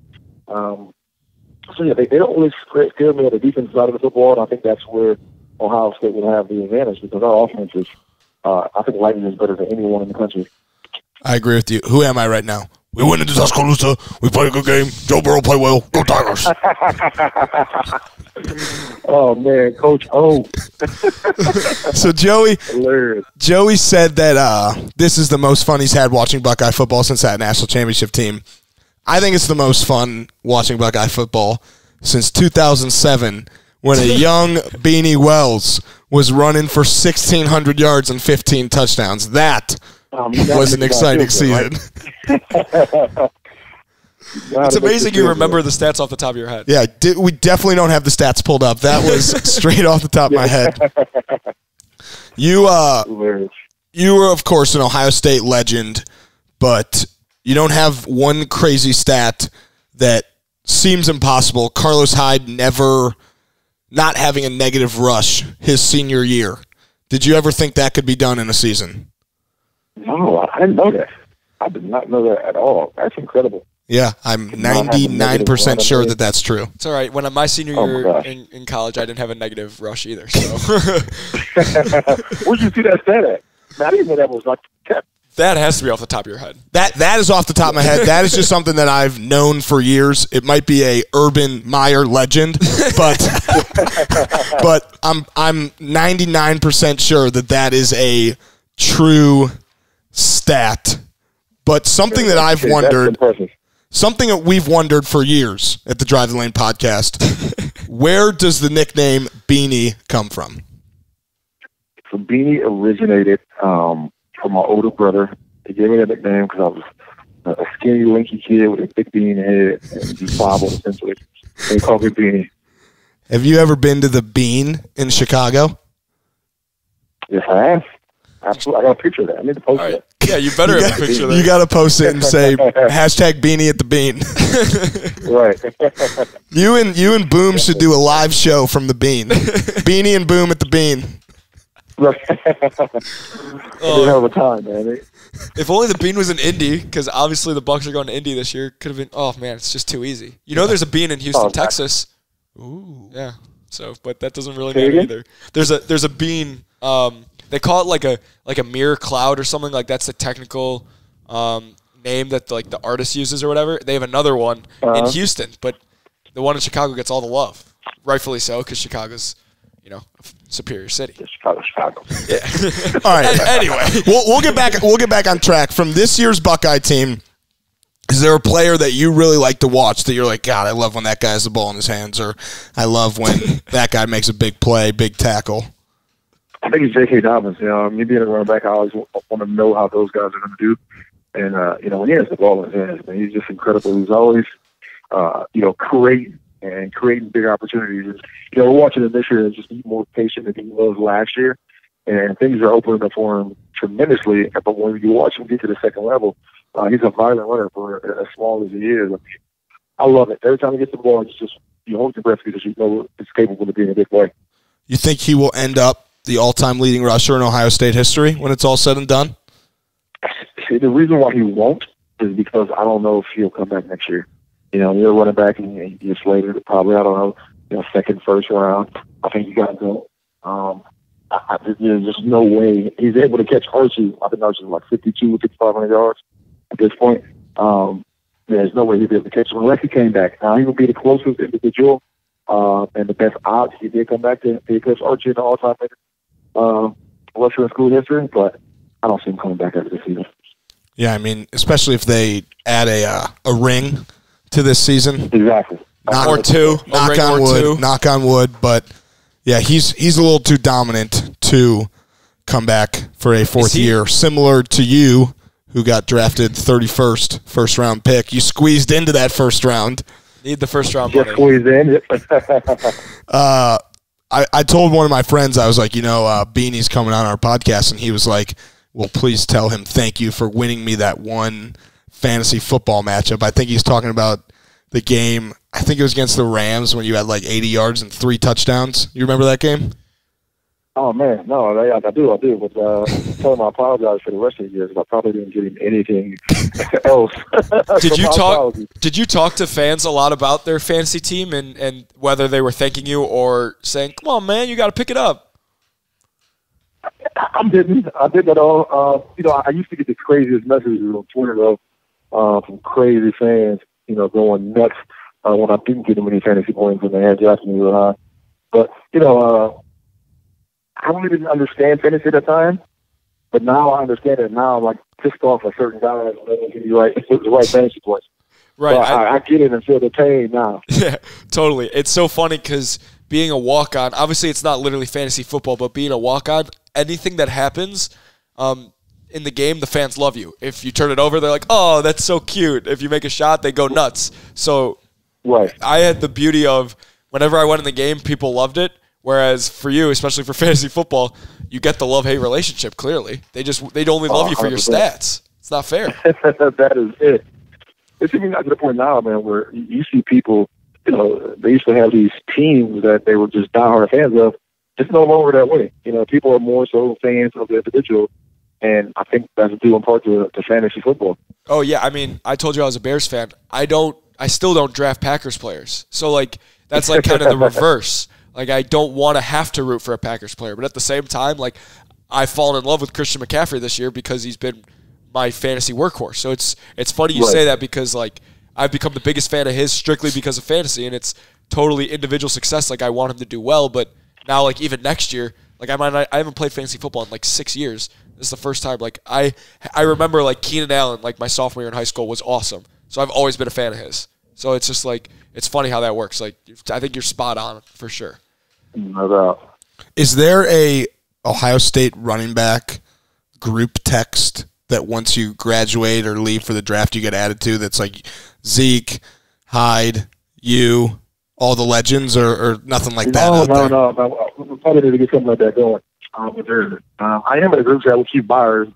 So, yeah, they don't really scare me on the defensive side of the football, and I think that's where Ohio State will have the advantage because our offense is, I think Lightning is better than anyone in the country. I agree with you. Who am I right now? We went into Tuscaloosa. We played a good game. Joe Burrow played well. Go Tigers. Oh, man, Coach O. So, Joey said that this is the most fun he's had watching Buckeye football since that national championship team. I think it's the most fun watching Buckeye football since 2007 when a young Beanie Wells was running for 1,600 yards and 15 touchdowns. That was an exciting season. Right? It's amazing you remember the stats off the top of your head. Yeah, we definitely don't have the stats pulled up. That was straight off the top of my head. You were, of course, an Ohio State legend, but you don't have one crazy stat that seems impossible. Carlos Hyde never not having a negative rush his senior year. Did you ever think that could be done in a season? No, I didn't know that. I did not know that at all. That's incredible. Yeah, I'm 99% sure that that's true. It's all right. When my senior year in college, I didn't have a negative rush either. So. Where'd you see that stat at? I didn't know that was like kept. That has to be off the top of your head. That is off the top of my head. That is just something that I've known for years. It might be a Urban Meyer legend, but but I'm 99% sure that that is a true stat. But something that I've wondered, something that we've wondered for years at the Drive the Lane podcast, where does the nickname Beanie come from? So Beanie originated from my older brother. He gave me that nickname because I was a skinny, lanky kid with a big bean head and just bobbled, essentially. They called me Beanie. Have you ever been to the Bean in Chicago? Yes, I have. Absolutely. I got a picture of that. I need to post it. Yeah, you better have a picture of that. You got to post it and say, hashtag Beanie at the Bean. Right. You and Boom should do a live show from the Bean. Beanie and Boom at the Bean. Right. Over time, man. If only the Bean was in Indy, because obviously the Bucks are going to Indy this year. Could have been. Oh man, it's just too easy. You know, there's a Bean in Houston, Texas. Ooh, yeah. So, but that doesn't really matter either. There's a Bean. They call it like a mirror cloud or something. Like that's the technical name that the artist uses or whatever. They have another one in Houston, but the one in Chicago gets all the love, rightfully so, because Chicago's, you know, superior city. Chicago. Yeah. All right. Anyway, we'll get back on track from this year's Buckeye team. Is there a player that you really like to watch that you're like, God, I love when that guy has the ball in his hands, or I love when that guy makes a big play, big tackle? I think it's J.K. Dobbins. You know, me being a running back, I always want to know how those guys are going to do. And, you know, when he has the ball in his hands, man, he's just incredible. He's always, you know, creating big opportunities. And, you know, we're watching him this year and just be more patient than he was last year. And things are opening up for him tremendously. But when you watch him get to the second level, he's a violent runner for as small as he is. I mean, I love it. Every time he gets the ball, it's just, you hold your breath because you know it's capable of being a big play. You think he will end up the all-time leading rusher in Ohio State history when it's all said and done? See, the reason why he won't is because I don't know if he'll come back next year. You know, you're running back and he gets later, probably, I don't know, you know, second, first round. I think you got to go. There's just no way. He's able to catch Archie. I think Archie's like 52, 500 yards at this point. There's no way he'll be able to catch him unless he came back. Now, he will be the closest individual and the best odds. He did come back to catch Archie in the all-time Western school history, but I don't see him coming back after this season. Yeah, I mean, especially if they add a ring to this season. Exactly. Knock on wood. But yeah, he's a little too dominant to come back for a fourth year. Similar to you, who got drafted 31st, first round pick. You squeezed into that first round. Need the first round. Just squeezed in. I told one of my friends, I was like, you know, Beanie's coming on our podcast, and he was like, well, please tell him thank you for winning me that one fantasy football matchup. I think he's talking about the game, I think it was against the Rams when you had like 80 yards and 3 touchdowns. You remember that game? Oh, man, no, I do. But tell him I apologize for the rest of the year because I probably didn't get him anything else. Did you talk to fans a lot about their fantasy team and whether they were thanking you or saying, come on, man, you got to pick it up? I didn't at all. You know, I used to get the craziest messages on Twitter, though, from crazy fans, you know, going nuts when I didn't get them any fantasy points when they had Jackson real high. But, you know, I really didn't understand fantasy at the time, but now I understand it. Now I'm like pissed off at certain guys that don't give you the right fantasy points. Right, so I get it and feel the pain now. Yeah, totally. It's so funny because being a walk-on, obviously it's not literally fantasy football, but being a walk-on, anything that happens in the game, the fans love you. If you turn it over, they're like, "Oh, that's so cute." If you make a shot, they go nuts. So, right, I had the beauty of whenever I went in the game, people loved it. Whereas for you, especially for fantasy football, you get the love-hate relationship, clearly. They'd only love you for your stats. It's not fair. That is it. It's even got to the point now, man, where you see people, you know, they used to have these teams that they were just diehard fans of. It's no longer that way. You know, people are more so fans of the individual, and I think that's due in part to fantasy football. Oh, yeah. I mean, I told you I was a Bears fan. I still don't draft Packers players. So, like, that's like kind of the reverse. Like, I don't want to have to root for a Packers player. But at the same time, like, I've fallen in love with Christian McCaffrey this year because he's been my fantasy workhorse. So it's funny you say that because, like, I've become the biggest fan of his strictly because of fantasy, and it's totally individual success. Like, I want him to do well, but now, like, even next year, like, I haven't played fantasy football in, like, 6 years. This is the first time. Like, I remember, like, Keenan Allen, like, my sophomore year in high school was awesome. So I've always been a fan of his. So it's just, like, it's funny how that works. Like, I think you're spot on for sure. No doubt. Is there a Ohio State running back group text that once you graduate or leave for the draft you get added to that's like Zeke, Hyde, you, all the legends or nothing like that? No. Probably need to get something like that going. I am in a group chat with Keith Byers,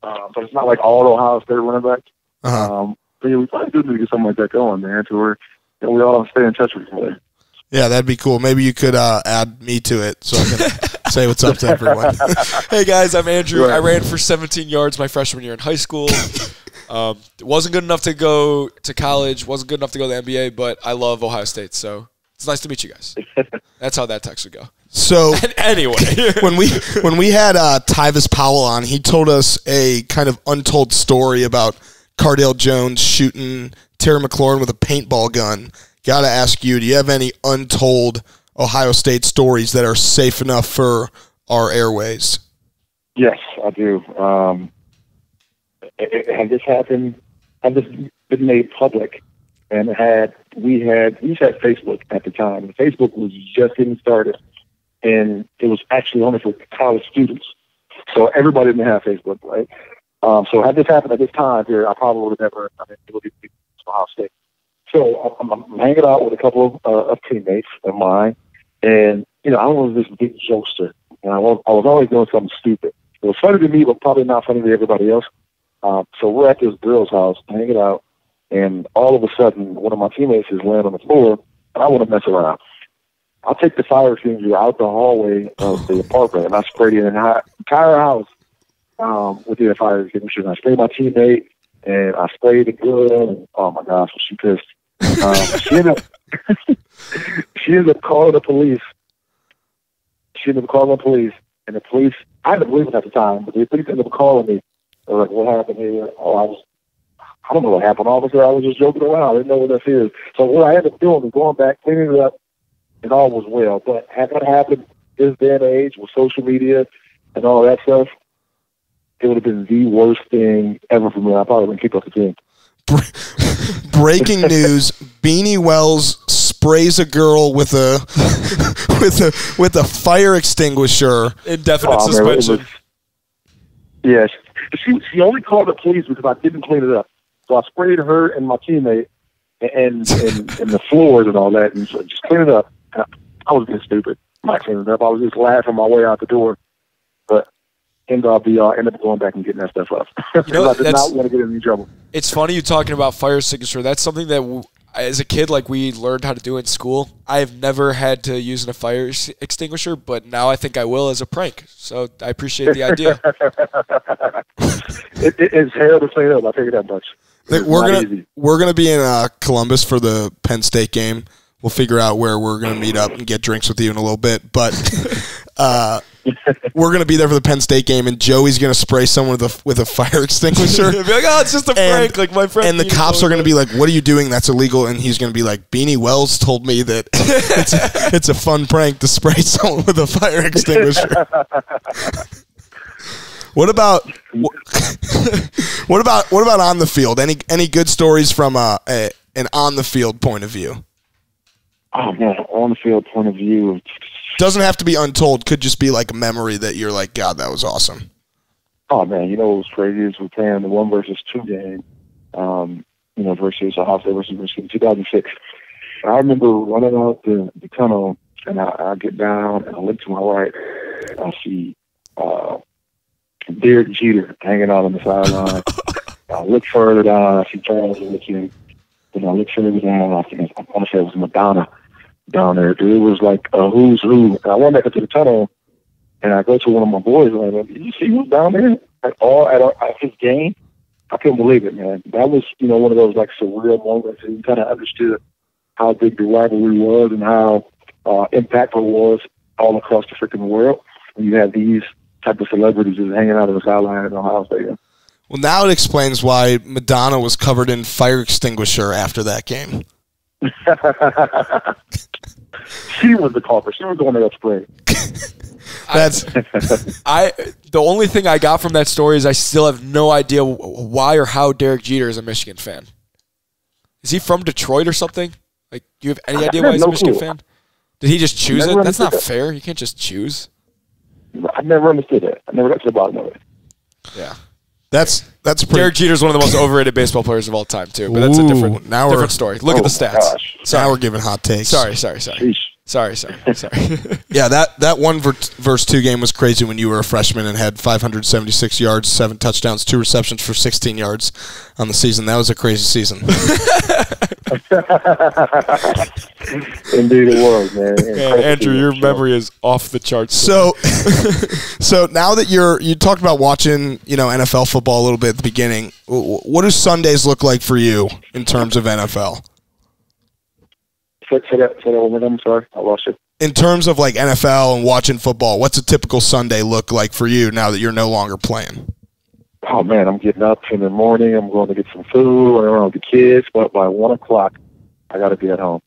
but it's not like all Ohio State running backs. But yeah, we probably do need to get something like that going, man, to where we all stay in touch with each other. Yeah, that'd be cool. Maybe you could add me to it so I can say what's up to everyone. Hey, guys, I'm Andrew. I ran for 17 yards my freshman year in high school. Wasn't good enough to go to college, wasn't good enough to go to the NBA, but I love Ohio State, so it's nice to meet you guys. That's how that text would go. So anyway, when we had Tyvis Powell on, he told us a kind of untold story about Cardale Jones shooting Terry McLaurin with a paintball gun. Got to ask you, do you have any untold Ohio State stories that are safe enough for our airways? Yes, I do. Had this happened, had this been made public, and we had Facebook at the time. And Facebook was just getting started, and it was actually only for college students. So everybody didn't have Facebook, right? So had this happened at this time here, I probably would have never, I mean, it would be Ohio State. So I'm hanging out with a couple of teammates of mine, and, you know, I was this big jokester, and I was always doing something stupid. It was funny to me, but probably not funny to everybody else. So we're at this girl's house, hanging out, and all of a sudden, one of my teammates is laying on the floor, and I want to mess around. I take the fire extinguisher out the hallway of the apartment, and I sprayed the entire house with the fire extinguisher. And I sprayed my teammate, and I sprayed the girl, and oh my gosh, she pissed. She ended up calling the police. And the police, I didn't believe it at the time, but the police ended up calling me. They were like, what happened here? Oh, I don't know what happened. Obviously, I was just joking around. I didn't know what this is. So what I ended up doing was going back, cleaning it up, and all was well. But had that happened this day and age with social media and all that stuff, it would have been the worst thing ever for me. I probably wouldn't keep up the team. Breaking news: Beanie Wells sprays a girl with a with a fire extinguisher. Indefinite suspension. Yes, yeah, she only called the police because I didn't clean it up. So I sprayed her and my teammate and the floors and all that, and just cleaned it up. I was being stupid. I cleaned it up. I was just laughing my way out the door, but ended up going back and getting that stuff up. You know, I did not want to get in any trouble. It's funny you talking about fire signature. That's something that as a kid, like, we learned how to do in school. I've never had to use a fire extinguisher, but now I think I will as a prank. So I appreciate the idea. It's hell to clean up. I'll tell you that much. We're gonna be in Columbus for the Penn State game. We'll figure out where we're gonna meet up and get drinks with you in a little bit. But we're gonna be there for the Penn State game, and Joey's gonna spray someone with a fire extinguisher. Be like, oh, it's just a prank, like my friend. And the cops are gonna be like, "What are you doing? That's illegal." And he's gonna be like, "Beanie Wells told me that it's a fun prank to spray someone with a fire extinguisher." What about on the field? Any good stories from an on the field point of view? Oh man, on the field point of view doesn't have to be untold. Could just be like a memory that you're like, God, that was awesome. Oh man, you know what was crazy is we're playing the 1-versus-2 game, versus Ohio State versus Michigan, 2006. I remember running out the tunnel, and I get down and I look to my right, and I see Derek Jeter hanging out on the sideline. I look further down, I see Charles looking. Then I look further down, I think I want to say it was Madonna down there. Dude, it was like a who's who. And I went back into the tunnel, and I go to one of my boys, and I'm like, "Did you see who's down there at his game?" I couldn't believe it, man. That was, one of those like surreal moments, and you kind of understood how big the rivalry was and how impactful it was all across the freaking world. And you had these type of celebrities just hanging out on the sideline in Ohio State. Well, now it explains why Madonna was covered in fire extinguisher after that game. She was the culprit. She was the one that sprayed. The only thing I got from that story is I still have no idea why or how Derek Jeter is a Michigan fan. Is he from Detroit or something? Like, do you have any idea why he's a Michigan fan? Did he just choose it? That's not fair. You can't just choose. I never understood it. I never got to the bottom of it. Yeah, that's pretty. Derek Jeter's one of the most overrated baseball players of all time, too. But that's a different story. Look at the stats. Gosh. Sorry. Now we're giving hot takes. Sorry. Yeah, that 1-versus-2 game was crazy when you were a freshman and had 576 yards, 7 touchdowns, 2 receptions for 16 yards on the season. That was a crazy season. Indeed, it was, man. Andrew, your memory is off the charts. So now that you talked about watching, NFL football a little bit at the beginning. What do Sundays look like for you in terms of NFL? I'm sorry, I lost you. In terms of like NFL and watching football, what's a typical Sunday look like for you now that you're no longer playing? Oh man, I'm getting up in the morning. I'm going to get some food. I'm around with the kids, but by 1 o'clock, I got to be at home.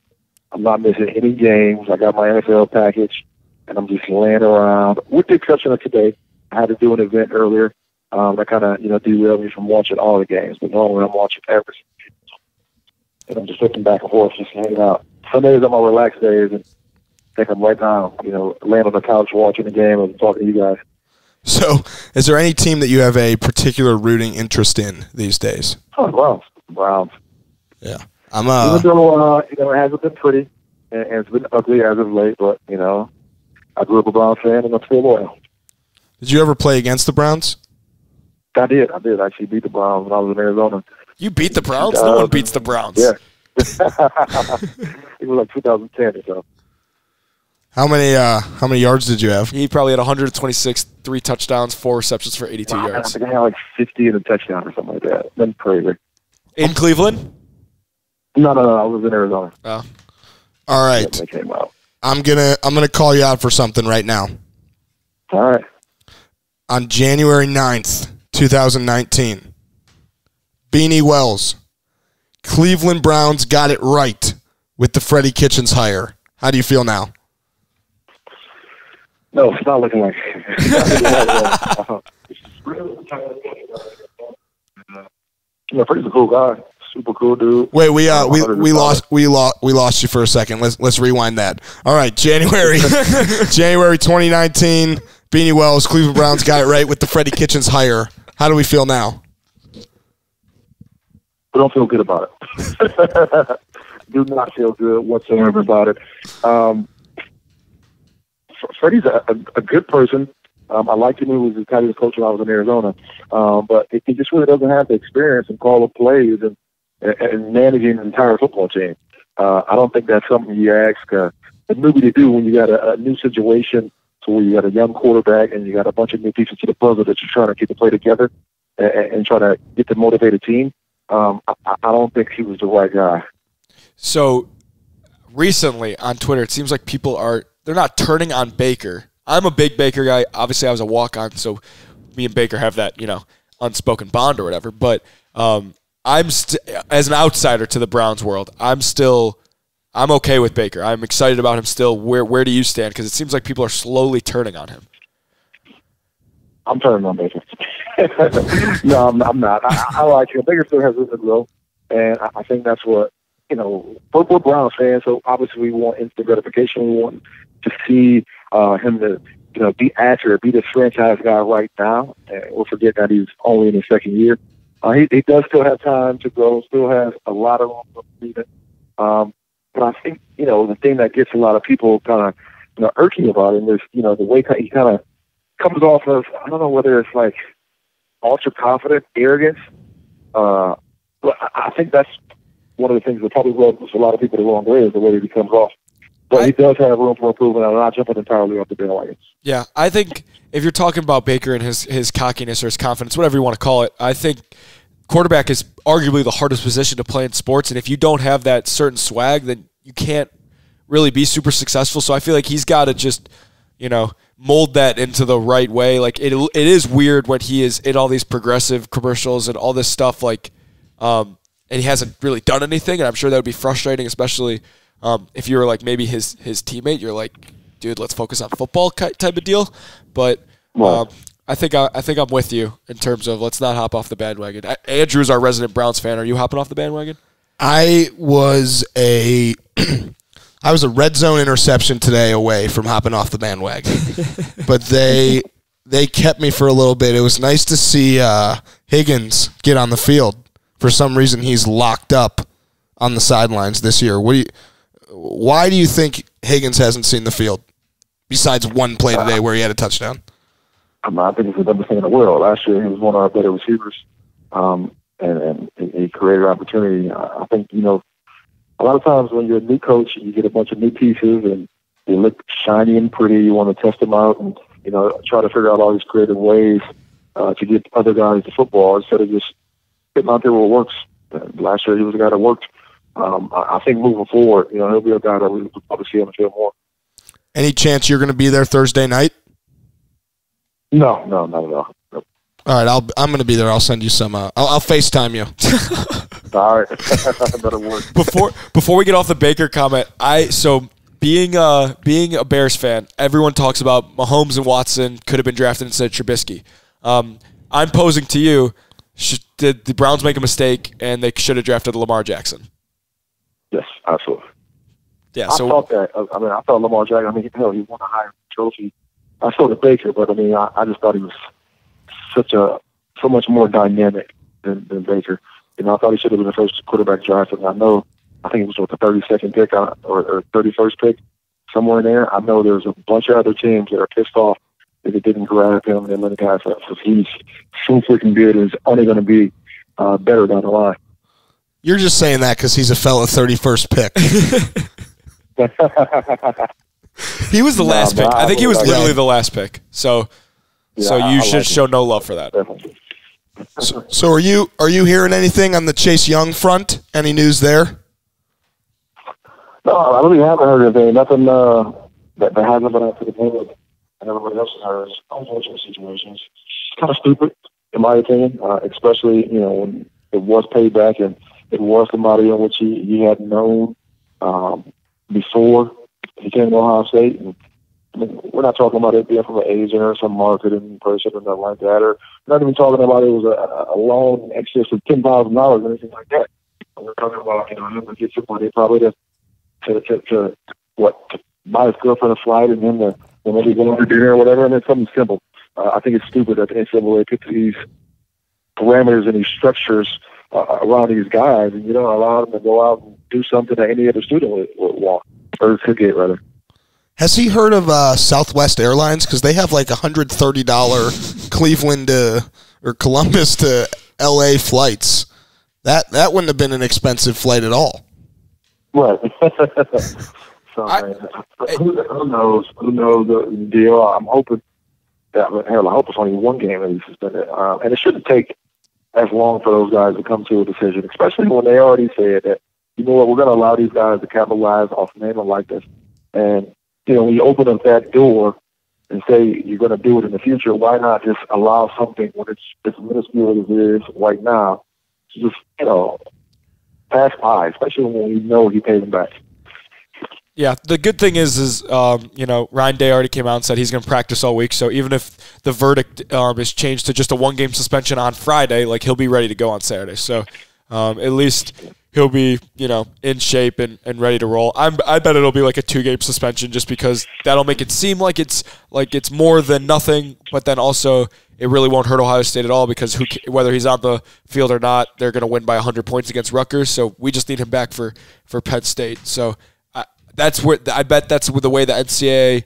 I'm not missing any games. I got my NFL package, and I'm just laying around. With the exception of today, I had to do an event earlier. That kind of derailed me from watching all the games. But normally, I'm watching everything, and I'm just looking back and forth, just hanging out. Sundays are my relaxed days, and I think I'm right now, laying on the couch watching the game and talking to you guys. So, is there any team that you have a particular rooting interest in these days? Oh, Browns. Yeah, I'm. Even though it hasn't been pretty and it's been ugly as of late, but I grew up a Browns fan and I'm still loyal. Did you ever play against the Browns? I did. I actually beat the Browns when I was in Arizona. You beat the Browns? No one beats the Browns. Yeah. It was like 2010 or so. How many yards did you have? He probably had 126, 3 touchdowns, 4 receptions for 82 yards. I think I had like 50 and a touchdown or something like that. That's crazy. In Cleveland? No, I was in Arizona. Oh. All right. Yeah, came out. I'm gonna call you out for something right now. All right. On January 9th, 2019, Beanie Wells. Cleveland Browns got it right with the Freddie Kitchens hire. How do you feel now? No, it's not looking like Freddie's a cool guy. Super cool dude. Wait, we lost you for a second. Let's rewind that. All right, January 2019, Beanie Wells, Cleveland Browns got it right with the Freddie Kitchens hire. How do we feel now? I don't feel good about it. Do not feel good whatsoever about it. Freddie's a good person. I liked him when he was the Titus coach when I was in Arizona. But he just really doesn't have the experience in call of plays and managing an entire football team. I don't think that's something you ask a newbie to do when you got a new situation to where you got a young quarterback and you got a bunch of new pieces to the puzzle that you're trying to get to play together and try to get to motivate a team. I don't think he was the right guy. So recently on Twitter, it seems like people they're not turning on Baker. I'm a big Baker guy. Obviously, I was a walk-on, so me and Baker have that, unspoken bond or whatever. But as an outsider to the Browns world, I'm okay with Baker. I'm excited about him still. Where do you stand? Because it seems like people are slowly turning on him. I'm turning on Baker. No, I'm not. I like him. Baker still has room to grow, and I think that's what we're Browns fans, so obviously we want instant gratification. We want to see him to be accurate, be the franchise guy right now. And we'll forget that he's only in his second year. He does still have time to grow, still has a lot of room to but I think, the thing that gets a lot of people kind of, irking about him is, the way he kind of comes off of, I don't know whether it's like ultra confident, arrogance. But I think that's one of the things that probably rubs a lot of people the wrong way is the way that he comes off. But he does have room for improvement, and I'm not jumping entirely off the bandwagon. Yeah, I think if you're talking about Baker and his cockiness or his confidence, whatever you want to call it, I think quarterback is arguably the hardest position to play in sports, and if you don't have that certain swag, then you can't really be super successful. So I feel like he's got to just, mold that into the right way. Like, it is weird when he is in all these progressive commercials and all this stuff, like, and he hasn't really done anything, and I'm sure that would be frustrating, especially if you were like maybe his teammate. You're like, dude, let's focus on football type of deal. But I think I'm with you in terms of let's not hop off the bandwagon. Andrew's our resident Browns fan. Are you hopping off the bandwagon? I was a red zone interception today away from hopping off the bandwagon, but they kept me for a little bit. It was nice to see Higgins get on the field. For some reason, he's locked up on the sidelines this year. Why do you think Higgins hasn't seen the field besides one play today where he had a touchdown? I think it's the dumbest thing in the world. Last year, he was one of our better receivers, and he created opportunity. I think, a lot of times when you're a new coach, you get a bunch of new pieces, and they look shiny and pretty. You want to test them out and, try to figure out all these creative ways to get other guys to football instead of just sitting out there where it works. Last year, he was a guy that worked. I think moving forward, he'll be a guy that we'll probably see on the field more. Any chance you're going to be there Thursday night? No, not at all. Nope. All right, I'm going to be there. I'll send you some. I'll FaceTime you. All right, better work. Before we get off the Baker comment, being a Bears fan, everyone talks about Mahomes and Watson could have been drafted instead of Trubisky. I'm posing to you. Did the Browns make a mistake and they should have drafted Lamar Jackson? Yes, absolutely. Yeah, I thought that. I thought Lamar Jackson. He won a higher trophy. I saw the Baker, but I just thought he was so much more dynamic than Baker. I thought he should have been the first quarterback drafted. I think it was with the 32nd pick or 31st pick, somewhere in there. I know there's a bunch of other teams that are pissed off that they didn't grab him and let him pass up because he's so freaking good. It's only going to be better down the line. You're just saying that because he's a fellow 31st pick. He was the last pick. I think he was literally the last pick. So you should show no love for that. So are you hearing anything on the Chase Young front? Any news there? No, I really haven't heard anything. Nothing that hasn't been up to the public and everybody else has heard. It's unfortunate situations. It's kind of stupid, in my opinion, especially when it was payback and it was somebody on which he had known before he came to Ohio State. And, we're not talking about it being from an agent or some marketing person or nothing like that. Or we're not even talking about it was a loan in excess of $10,000 or anything like that. We're talking about him to get some money probably to buy his girlfriend a flight and then to maybe go on to dinner or whatever. And it's something simple. I think it's stupid that the NCAA put these parameters and these structures around these guys, and you don't allow them to go out and do something that any other student would want, or could get, rather. Has he heard of Southwest Airlines? Because they have like $130 Cleveland or Columbus to L.A. flights. That wouldn't have been an expensive flight at all. Right. Sorry. Who knows? Who knows the deal? I'm hoping that hell, I hope it's only one game that he's suspended, and it shouldn't take as long for those guys to come to a decision, especially when they already said that, you know what, we're going to allow these guys to capitalize off Namath like this. And, you know, when you open up that door and say you're going to do it in the future, why not just allow something when it's as minuscule as it is right now to just, you know, pass by, especially when you know he pays them back. Yeah, the good thing is you know, Ryan Day already came out and said he's going to practice all week. So even if the verdict is changed to just a one-game suspension on Friday, like, he'll be ready to go on Saturday. So at least he'll be, you know, in shape and ready to roll. I bet it'll be like a two-game suspension just because that'll make it seem like it's more than nothing. But then also it really won't hurt Ohio State at all because whether he's on the field or not, they're going to win by 100 points against Rutgers. So we just need him back for Penn State. So that's where I bet that's the way the NCAA,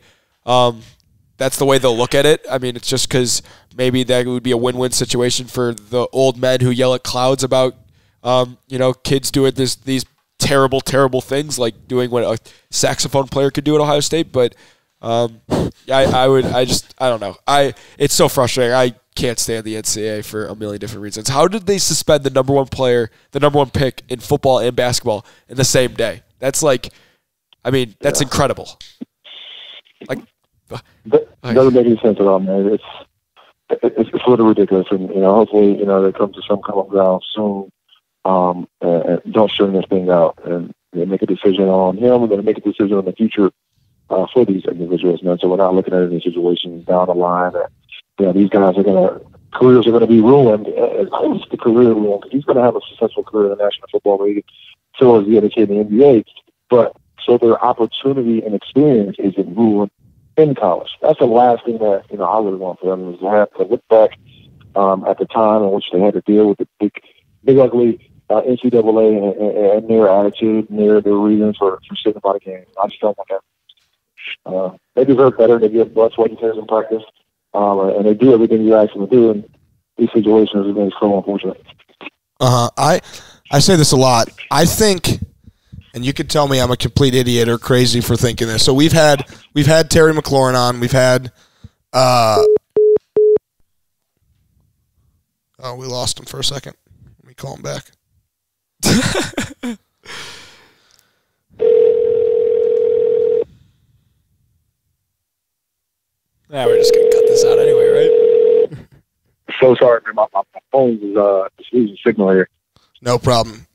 that's the way they'll look at it. I mean, it's just because maybe that would be a win-win situation for the old men who yell at clouds about, you know, kids doing these terrible, terrible things like doing what a saxophone player could do at Ohio State. But I don't know. It's so frustrating. I can't stand the NCAA for a million different reasons. How did they suspend the number one player, the number one pick in football and basketball in the same day? That's like, I mean, that's incredible. Like, that doesn't make any sense at all, man. It's a little ridiculous, and you know, hopefully, you know, they come to some common ground soon. And don't string this thing out, and they make a decision on him. We're going to make a decision on the future for these individuals, man. So we're not looking at any situation down the line that, you know, these guys careers are going to be ruined. And I was the career ruined. He's going to have a successful career in the National Football League, so is the other kid in the NBA, but. So their opportunity and experience isn't ruined in college. That's the last thing that, you know, I really want for them is to have to look back at the time in which they had to deal with the big ugly NCAA and their attitude and their reasons for sitting about a game. I just don't want that. They deserve better. They get blood, sweat, and tears in practice, and they do everything you ask them to do. And these situations have been so unfortunate. I say this a lot. I think. And you could tell me I'm a complete idiot or crazy for thinking this. So we've had Terry McLaurin on. We've had oh, we lost him for a second. Let me call him back. Nah, we're just gonna cut this out anyway, right? So sorry, man. My phone is just losing signal here. No problem.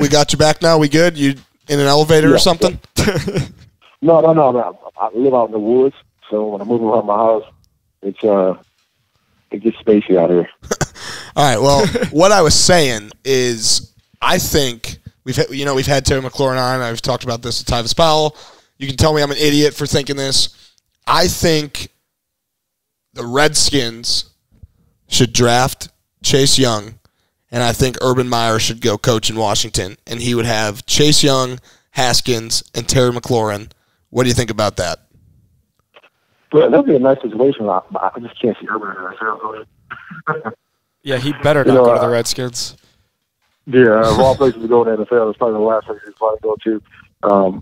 We got you back now. We good? You? In an elevator or something? Yeah. No. I live out in the woods, so when I move around my house, it gets spacey out here. All right. Well, what I was saying is, I think we've had Terry McLaurin on. I've talked about this with Tyvis Powell. You can tell me I'm an idiot for thinking this. I think the Redskins should draft Chase Young. And I think Urban Meyer should go coach in Washington, and he would have Chase Young, Haskins, and Terry McLaurin. What do you think about that? Well, that would be a nice situation. I just can't see Urban in. Yeah, he better not go to the Redskins. Yeah, of all places to go in the NFL, it's probably the last place he's going to go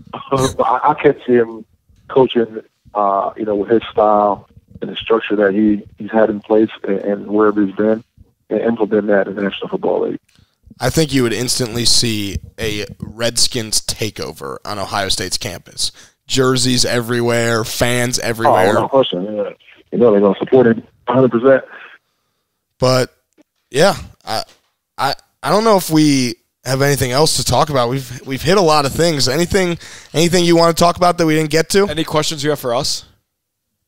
to. I can't see him coaching, you know, with his style and the structure that he's had in place and wherever he's been. And implement that in the National Football League. I think you would instantly see a Redskins takeover on Ohio State's campus. Jerseys everywhere, fans everywhere. Oh, no question. Yeah. You know they're going to support it 100%. But, yeah, I don't know if we have anything else to talk about. We've hit a lot of things. Anything you want to talk about that we didn't get to? Any questions you have for us?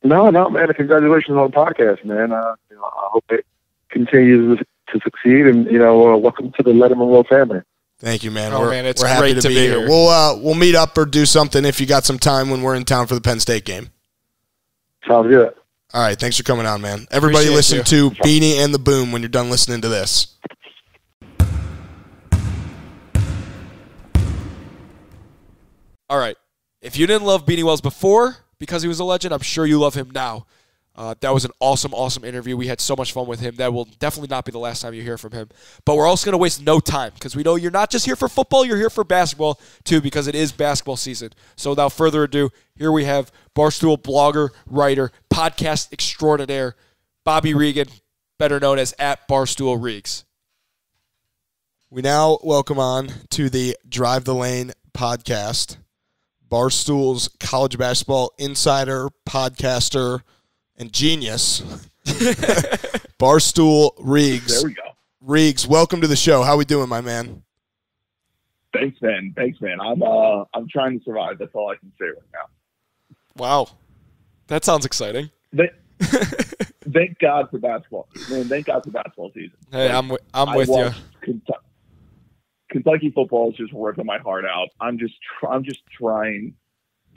No, man. Congratulations on the podcast, man. You know, I hope it continues to succeed, and you know, welcome to the Letterman World family. Thank you, man. It's we're happy to be here. We'll meet up or do something if you got some time when we're in town for the Penn State game. Sounds good. All right, thanks for coming on, man. Everybody, listen to Beanie and the Boom when you're done listening to this. All right, if you didn't love Beanie Wells before, because he was a legend. I'm sure you love him now. That was an awesome, awesome interview. We had so much fun with him. That will definitely not be the last time you hear from him. But we're also going to waste no time because we know you're not just here for football. You're here for basketball, too, because it is basketball season. So without further ado, here we have Barstool blogger, writer, podcast extraordinaire, Bobby Regan, better known as @BarstoolReags. We now welcome on to the Drive the Lane podcast, Barstool's college basketball insider, podcaster, and genius, Barstool Reags. There we go. Reags, welcome to the show. How we doing, my man? Thanks, man. I'm trying to survive. That's all I can say right now. Wow, that sounds exciting. Thank God for basketball, man. Thank God for basketball season. Hey, like, I'm with you. Kentucky football is just ripping my heart out. I'm just trying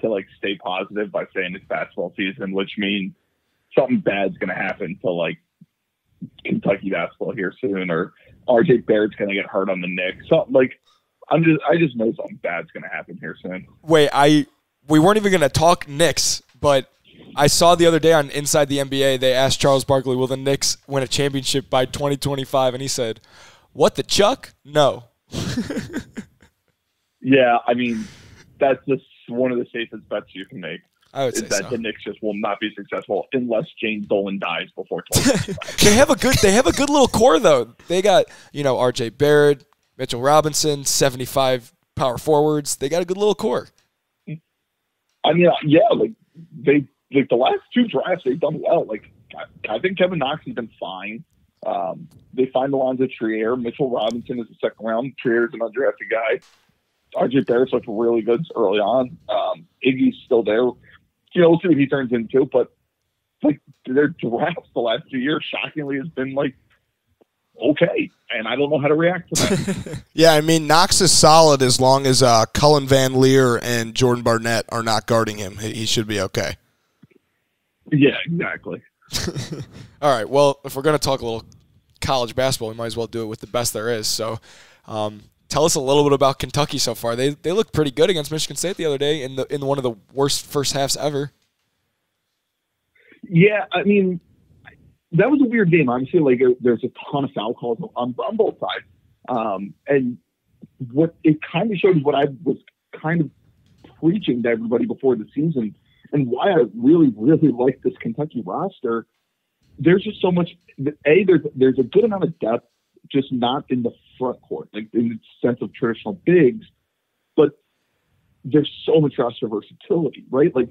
to like stay positive by saying it's basketball season, which means something bad's going to happen to, like, Kentucky basketball here soon, or RJ Barrett's going to get hurt on the Knicks. So, like, I just know something bad's going to happen here soon. Wait, we weren't even going to talk Knicks, but I saw the other day on Inside the NBA, they asked Charles Barkley, will the Knicks win a championship by 2025? And he said, what the chuck? No. Yeah, I mean, that's just one of the safest bets you can make. I would say that so. The Knicks just will not be successful unless James Dolan dies before 2025. They have a good little core though. They got, you know, RJ Barrett, Mitchell Robinson, 75 power forwards. They got a good little core. I mean, yeah, like they like the last two drafts they've done well. Like I think Kevin Knox has been fine. They find Alonzo Trier. Mitchell Robinson is the second round. Trier's an undrafted guy. RJ Barrett's looked really good early on. Iggy's still there. You know, we'll see what he turns into, but like their drafts the last 2 years shockingly has been like okay, and I don't know how to react to that. Yeah, I mean Knox is solid as long as Cullen Van Leer and Jordan Barnett are not guarding him. He should be okay. Yeah, exactly. All right. Well, if we're gonna talk a little college basketball, we might as well do it with the best there is. So, tell us a little bit about Kentucky so far. They looked pretty good against Michigan State the other day in one of the worst first halves ever. Yeah, I mean, that was a weird game. Obviously, like there's a ton of foul calls on both sides, and what it kind of showed is what I was kind of preaching to everybody before the season, and why I really, really like this Kentucky roster. There's just so much. There's a good amount of depth, just not in the front court, like in the sense of traditional bigs, but there's so much roster versatility, right? Like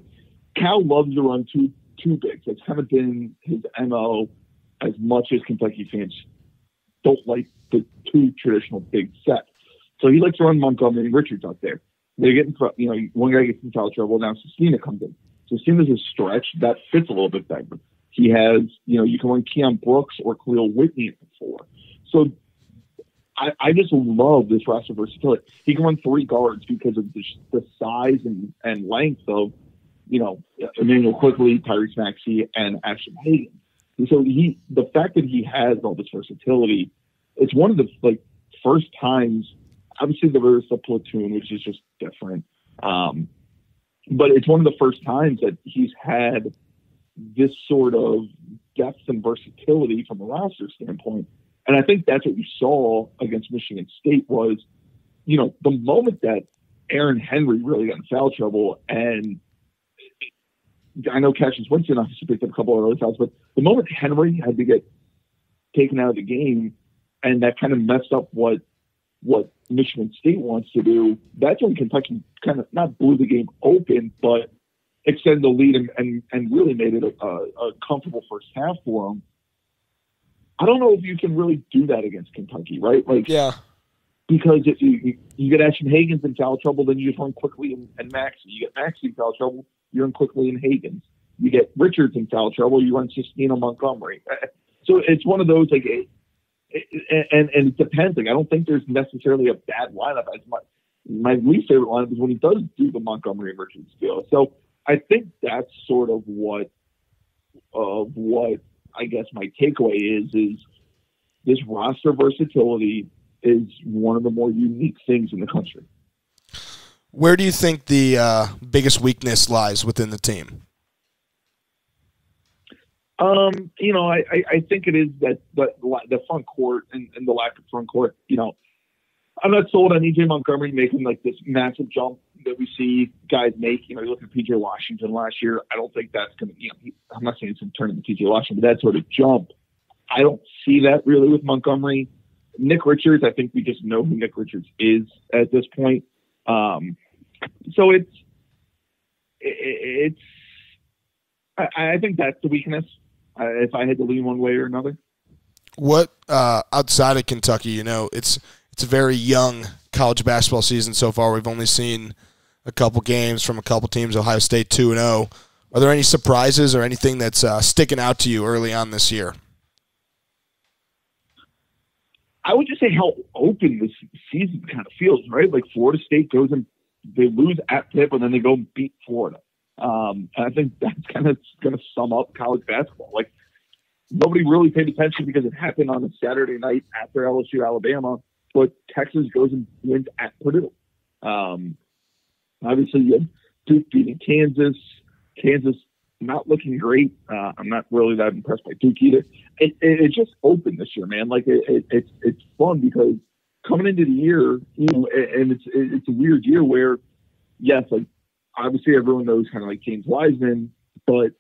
Cal loves to run two bigs. That's kind of been his MO, as much as Kentucky fans don't like the two traditional big sets. So he likes to run Montgomery and Richards out there. They get in front, you know, one guy gets in foul trouble. Now Sestina comes in. So Sestina's a stretch that fits a little bit better. He has, you know, you can run Keon Brooks or Khalil Whitney at the four. So I just love this roster versatility. He can run three guards because of the size and length of, you know, Emmanuel Quigley, Tyrese Maxey, and Ashton Hagan. And so the fact that he has all this versatility, it's one of the like first times. Obviously, there was the platoon, which is just different, but it's one of the first times that he's had this sort of depth and versatility from a roster standpoint. And I think that's what we saw against Michigan State was, you know, the moment that Aaron Henry really got in foul trouble, and I know Cassius Winston obviously picked up a couple of other fouls, but the moment Henry had to get taken out of the game, and that kind of messed up what Michigan State wants to do, that's when Kentucky kind of not blew the game open, but extended the lead and really made it a comfortable first half for them. I don't know if you can really do that against Kentucky, right? Like, yeah, because if you get Ashton Hagens in foul trouble, then you just run Quickly and Maxey. You get Maxey in foul trouble, you run Quickly and Hagens. You get Richards in foul trouble, you run Sestina Montgomery. So it's one of those, like, and it depends. Like, I don't think there's necessarily a bad lineup. As my least favorite lineup is when he does do the Montgomery and Richards deal. So I think that's sort of what I guess my takeaway is this roster versatility is one of the more unique things in the country. Where do you think the biggest weakness lies within the team? You know, I think it is that the front court and the lack of front court. You know, I'm not sold on EJ Montgomery making like this massive jump that we see guys make. You know, you look at PJ Washington last year. I don't think that's going to, you know, I'm not saying it's going to turn into PJ Washington, but that sort of jump, I don't see that really with Montgomery. Nick Richards, I think we just know who Nick Richards is at this point. So I think that's the weakness. If I had to lean one way or another. What, outside of Kentucky, you know, it's a very young college basketball season so far. We've only seen a couple games from a couple teams. Ohio State 2-0. Are there any surprises or anything that's sticking out to you early on this year? I would just say how open this season kind of feels, right? Like Florida State goes and they lose at Pitt, and then they go and beat Florida. And I think that's kind of going to sum up college basketball. Like nobody really paid attention because it happened on a Saturday night after LSU, Alabama, but Texas goes and wins at Purdue. Obviously you had Duke beating Kansas, not looking great. I'm not really that impressed by Duke either. It's just open this year, man. Like it's fun because coming into the year, you know, and it's a weird year where, yes, like obviously everyone knows kind of like James Wiseman, but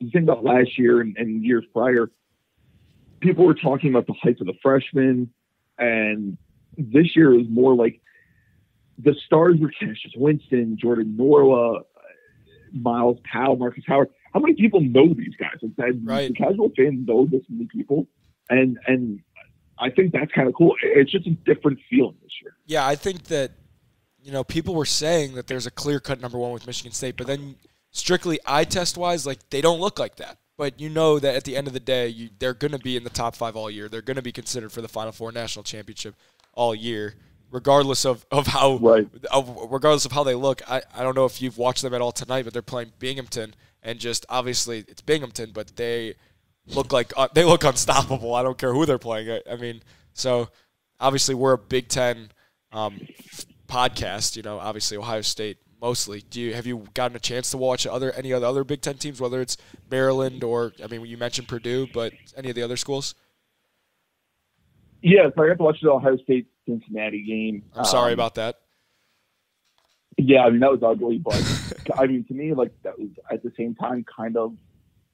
you think about last year and years prior, people were talking about the hype of the freshmen, and this year is more like the stars were Cassius Winston, Jordan Norwell, Miles Powell, Marcus Howard. How many people know these guys? Right. The casual fans know this many people, and I think that's kind of cool. It's just a different feeling this year. Yeah, I think that, you know, people were saying that there's a clear-cut number one with Michigan State, but then strictly eye test-wise, like, they don't look like that. But you know that at the end of the day, they're going to be in the top five all year. They're going to be considered for the Final Four national championship all year, regardless of how right. Regardless of how they look. I don't know if you've watched them at all tonight, but they're playing Binghamton, and just obviously it's Binghamton, but they look like they look unstoppable. I don't care who they're playing. I mean, so obviously we're a Big Ten podcast, you know, obviously Ohio State mostly. Have you gotten a chance to watch any other Big Ten teams, whether it's Maryland or, I mean, you mentioned Purdue, but any of the other schools? Yeah, so I got to watch the Ohio State Cincinnati game. I'm sorry about that. Yeah, I mean, that was ugly, but I mean, to me, like, that was at the same time kind of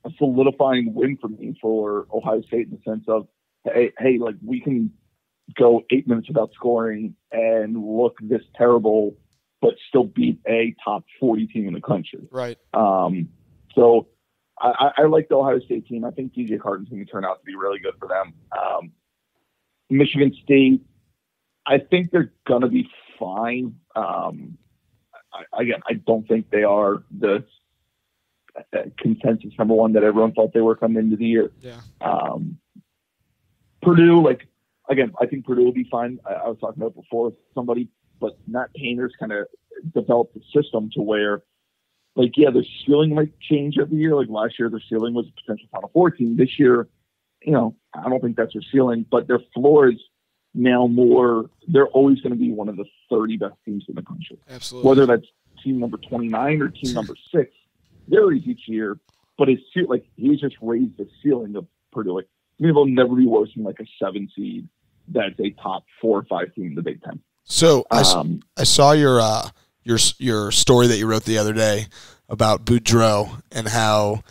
a solidifying win for me for Ohio State in the sense of, hey, like, we can go 8 minutes without scoring and look this terrible, but still beat a top 40 team in the country. Right. So I like the Ohio State team. I think DJ Carton's going to turn out to be really good for them. Michigan State, I think they're going to be fine. Again, I don't think they are the consensus number one that everyone thought they were coming into the year. Yeah. Purdue, like, again, I think Purdue will be fine. I was talking about before with somebody, but Matt Painter's kind of developed a system to where, like, yeah, their ceiling might change every year. Like last year, their ceiling was a potential Final Four team. This year, you know, I don't think that's their ceiling, but their floor is now more, they're always going to be one of the 30 best teams in the country. Absolutely. Whether that's team number 29 or team number 6, varies each year, but it's like he's just raised the ceiling of Purdue. Like, they'll never be worse than like a 7 seed. That's a top 4 or 5 team in the Big Ten. So I saw your story that you wrote the other day about Boudreaux and how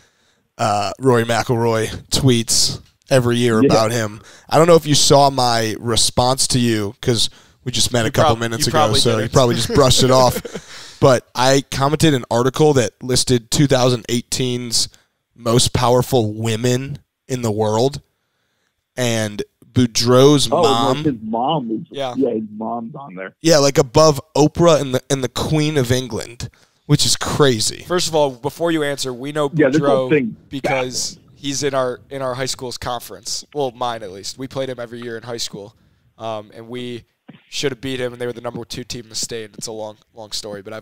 Rory McIlroy tweets every year about him. I don't know if you saw my response to you because we just met a couple minutes ago, so you probably just brushed it off. But I commented an article that listed 2018's most powerful women in the world, and Boudreaux's mom. His mom is, yeah, his mom's on there. Yeah, like above Oprah and the Queen of England, which is crazy. First of all, before you answer, we know Boudreaux because he's in our high school's conference. Well, mine at least. We played him every year in high school, and we should have beat him. And they were the number 2 team in the state. And it's a long story, but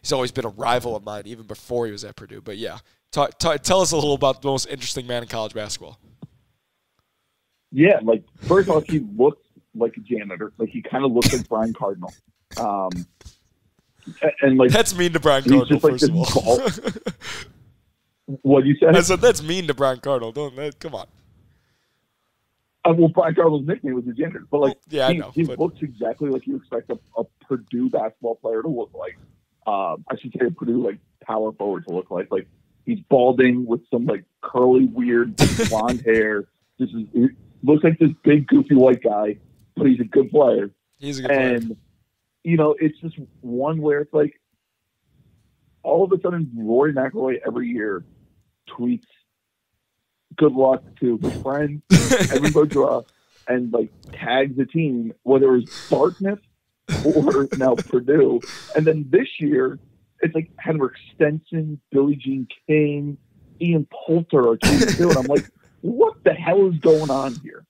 he's always been a rival of mine, even before he was at Purdue. But yeah, tell us a little about the most interesting man in college basketball. Yeah, like, first off, he looks like a janitor. Like, he kind of looks like Brian Cardinal. And like, that's mean to Brian Cardinal, like, first of all. What you said? I said that's mean to Brian Cardinal. Come on. Well, Brian Cardinal's nickname was a janitor, but like, yeah, he looks exactly like you expect a Purdue basketball player to look like. I should say a Purdue like power forward to look like. Like, he's balding with some like curly, weird blonde hair. He looks like this big, goofy white guy, but he's a good player. He's a good player. You know, it's just one where it's like, all of a sudden, Rory McIlroy every year tweets good luck to his friends, everybody draw, and like tags the team, whether it was Dartmouth or now Purdue. And then this year, it's like Henrik Stenson, Billie Jean King, Ian Poulter are team two, and I'm like, what the hell is going on here?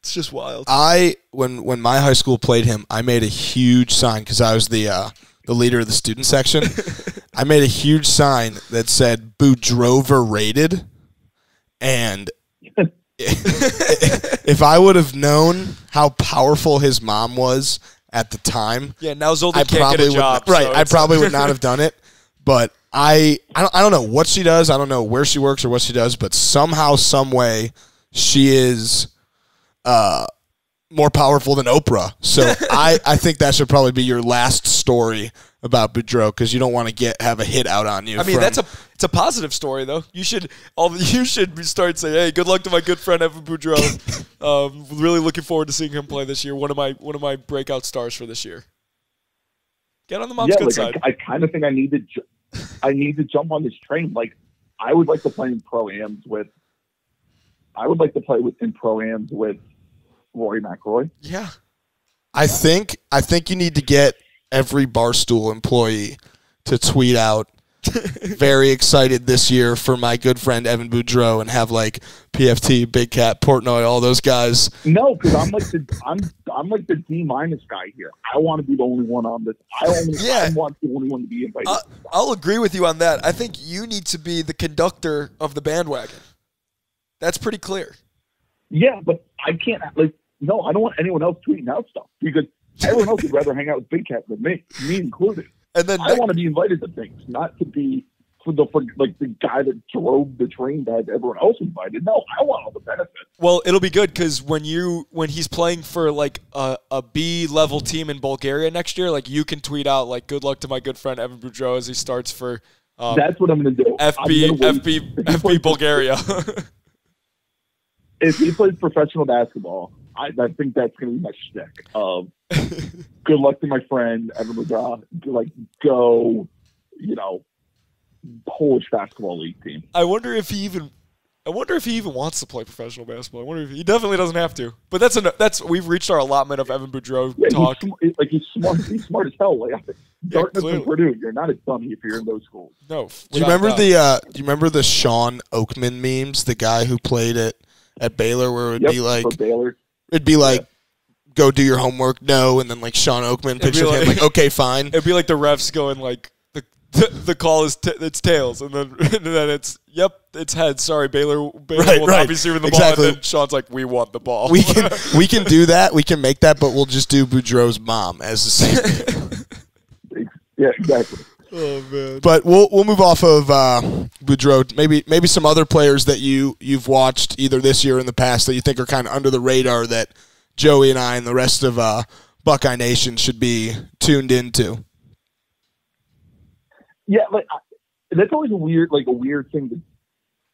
It's just wild. When my high school played him, I made a huge sign because I was the leader of the student section. I made a huge sign that said Boudreauver rated, and if I would have known how powerful his mom was at the time, yeah, now's old. I can't get a job, right? So I probably would not have done it, but I don't know what she does. I don't know where she works or what she does, but somehow, some way, she is more powerful than Oprah. So I think that should probably be your last story about Boudreaux, because you don't want to have a hit out on you. I mean, it's a positive story though. You should start saying, hey, good luck to my good friend Evan Boudreaux. Really looking forward to seeing him play this year. One of my breakout stars for this year. Get on the mom's good side. I kind of think I need to jump on this train. Like, I would like to play in pro-ams with. I would like to play in pro-ams with Rory McIlroy. Yeah. I think you need to get every Barstool employee to tweet out, very excited this year for my good friend Evan Boudreaux, and have like PFT, Big Cat, Portnoy, all those guys. No, because I'm like the D- guy here. I want to be the only one on this. I want the only one to be invited. I'll agree with you on that. I think you need to be the conductor of the bandwagon. That's pretty clear. Yeah, but I can't. Like, no, I don't want anyone else tweeting out stuff, because everyone else would rather hang out with Big Cat than me included. And then I want to be invited to things, not to be like the guy that drove the train that had everyone else invited. No, I want all the benefits. Well, it'll be good because when he's playing for like a B-level team in Bulgaria next year, like, you can tweet out like, good luck to my good friend Evan Boudreaux as he starts for. That's what I'm going to do. FB Bulgaria. If he plays professional basketball, I think that's going to be my shtick. Good luck to my friend Evan McGraw. Like, go, you know, Polish basketball league team. I wonder if he even wants to play professional basketball. I wonder if he definitely doesn't have to. But that's we've reached our allotment of Evan Boudreaux talk. He's smart as hell. Like, Dartmouth and Purdue, you're not a dummy if you're in those schools. No. Do you remember the Sean Oakman memes? The guy who played it. At Baylor, where it would be like, go do your homework, no, and then like Sean Oakman picture like, him like, okay, fine. It'd be like the refs going like, the call is it's tails, and then it's it's heads. Sorry, Baylor will not be receiving the ball. And then Sean's like, we want the ball. We can do that. We can make that, but we'll just do Boudreaux's mom as the same. Yeah, exactly. Oh, man. But we'll move off of Boudreaux. Maybe some other players that you've watched either this year or in the past that you think are kind of under the radar that Joey and I and the rest of Buckeye Nation should be tuned into. Yeah, like that's always a weird thing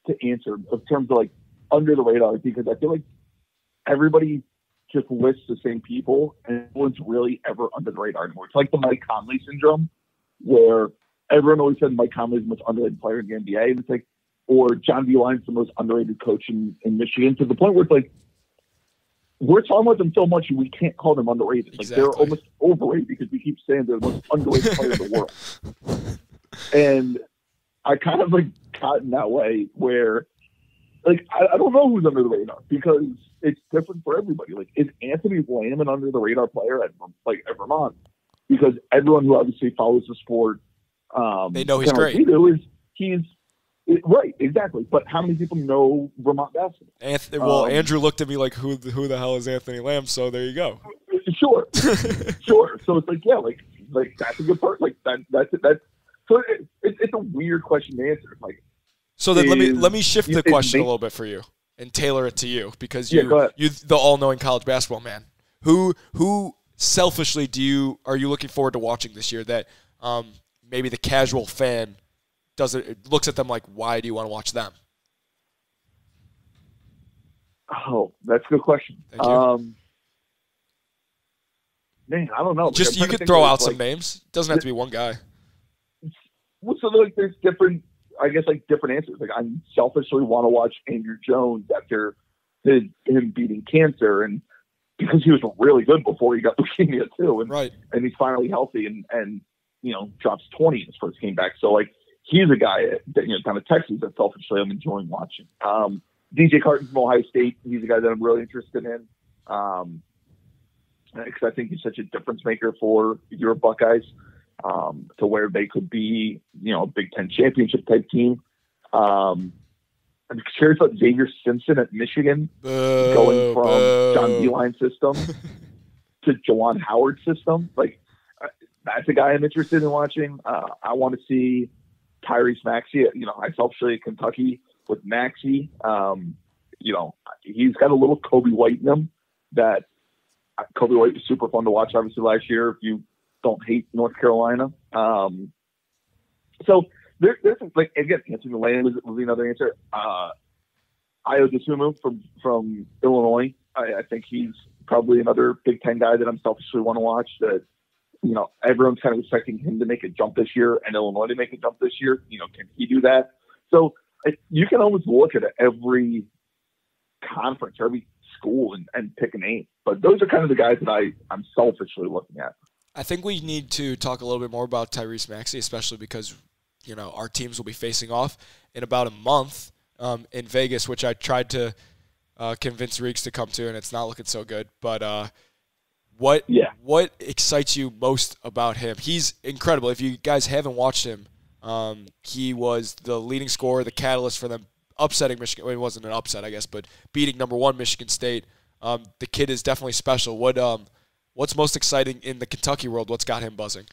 to answer in terms of like under the radar, because I feel like everybody just lists the same people and no one's really ever under the radar anymore. It's like the Mike Conley syndrome, where everyone always said Mike Conley is the most underrated player in the NBA, and it's like, or John B. Lyons is the most underrated coach in Michigan, to the point where it's like, we're talking about them so much we can't call them underrated. Exactly. Like, they're almost overrated because we keep saying they're the most underrated player in the world. And I kind of like gotten that way where, like, I don't know who's under the radar because it's different for everybody. Like, is Anthony Lamb an under the radar player at Vermont? Because everyone who obviously follows the sport, they know he's great. Right, exactly. But how many people know Vermont basketball? Andrew looked at me like, who the hell is Anthony Lamb? So there you go. Sure. So it's like, yeah, like Like, that's a good part. Like, that's so it's a weird question to answer. Like, so then let me shift the question a little bit for you and tailor it to you, because you the all-knowing college basketball man. Who selfishly are you looking forward to watching this year that maybe the casual fan looks at them like, why do you want to watch them? Oh, that's a good question. Thank you. Man, I don't know. Just you could throw out some names. It doesn't have to be one guy. Well, so like there's different, I guess, like different answers. Like, I selfishly want to watch Andrew Jones after him beating cancer, and because he was really good before he got leukemia too, and and he's finally healthy and you know, drops 20 in his first game back. So like, he's a guy that, you know, kind of Texas that selfishly I'm enjoying watching. DJ Carton from Ohio State, he's a guy that I'm really interested in. Because I think he's such a difference maker for your Buckeyes, to where they could be, you know, a Big Ten championship type team. I'm curious about Xavier Simpson at Michigan, going from John Beeline system to Jawan Howard system. Like, that's a guy I'm interested in watching. I want to see Tyrese Maxey. You know, I selfishly at Kentucky with Maxey. You know, he's got a little Kobe White in him that. Kobe White was super fun to watch, obviously, last year, if you don't hate North Carolina. So there's like, again, Anthony Lane was another answer. Ayo Dosunmu from Illinois. I think he's probably another Big Ten guy that I'm selfishly want to watch. That, you know, everyone's kind of expecting him to make a jump this year and Illinois to make a jump this year. You know, can he do that? So you can almost look at every conference, every school, and pick a name. But those are kind of the guys that I'm selfishly looking at. I think we need to talk a little bit more about Tyrese Maxey, especially because, you know, our teams will be facing off in about a month in Vegas, which I tried to convince Reeks to come to, and it's not looking so good. But what excites you most about him? He's incredible. If you guys haven't watched him, he was the leading scorer, the catalyst for them upsetting Michigan. Well, it wasn't an upset, I guess, but beating #1 Michigan State. The kid is definitely special. What's most exciting in the Kentucky world? What's got him buzzing?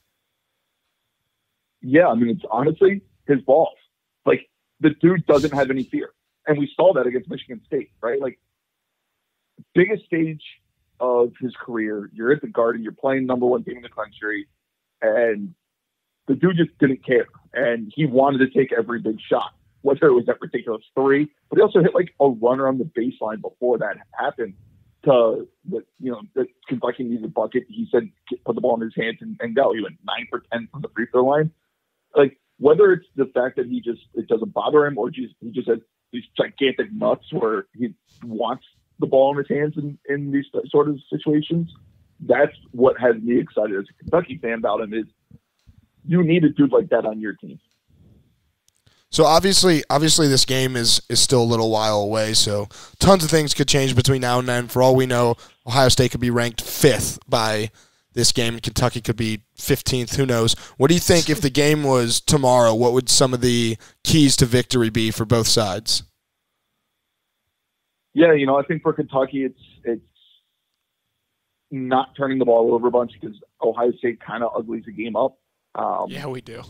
Yeah, I mean, it's honestly his balls. Like, the dude doesn't have any fear, and we saw that against Michigan State, right? Like, biggest stage of his career. You're at the Garden. You're playing #1 team in the country, and the dude just didn't care, and he wanted to take every big shot. Whether it was that ridiculous three, but he also hit like a runner on the baseline before that happened to the, you know, the Kentucky needed a bucket. He said, put the ball in his hands and go. He went 9 for 10 from the free throw line. Like, whether it's the fact that it doesn't bother him, or he just has these gigantic nuts where he wants the ball in his hands in these sort of situations. That's what has me excited as a Kentucky fan about him, is you need a dude like that on your team. So obviously, this game is still a little while away. So tons of things could change between now and then. For all we know, Ohio State could be ranked 5th by this game. Kentucky could be 15th. Who knows? What do you think, if the game was tomorrow, what would some of the keys to victory be for both sides? Yeah, you know, I think for Kentucky, it's not turning the ball over a bunch, because Ohio State kind of uglies the game up. Yeah, we do.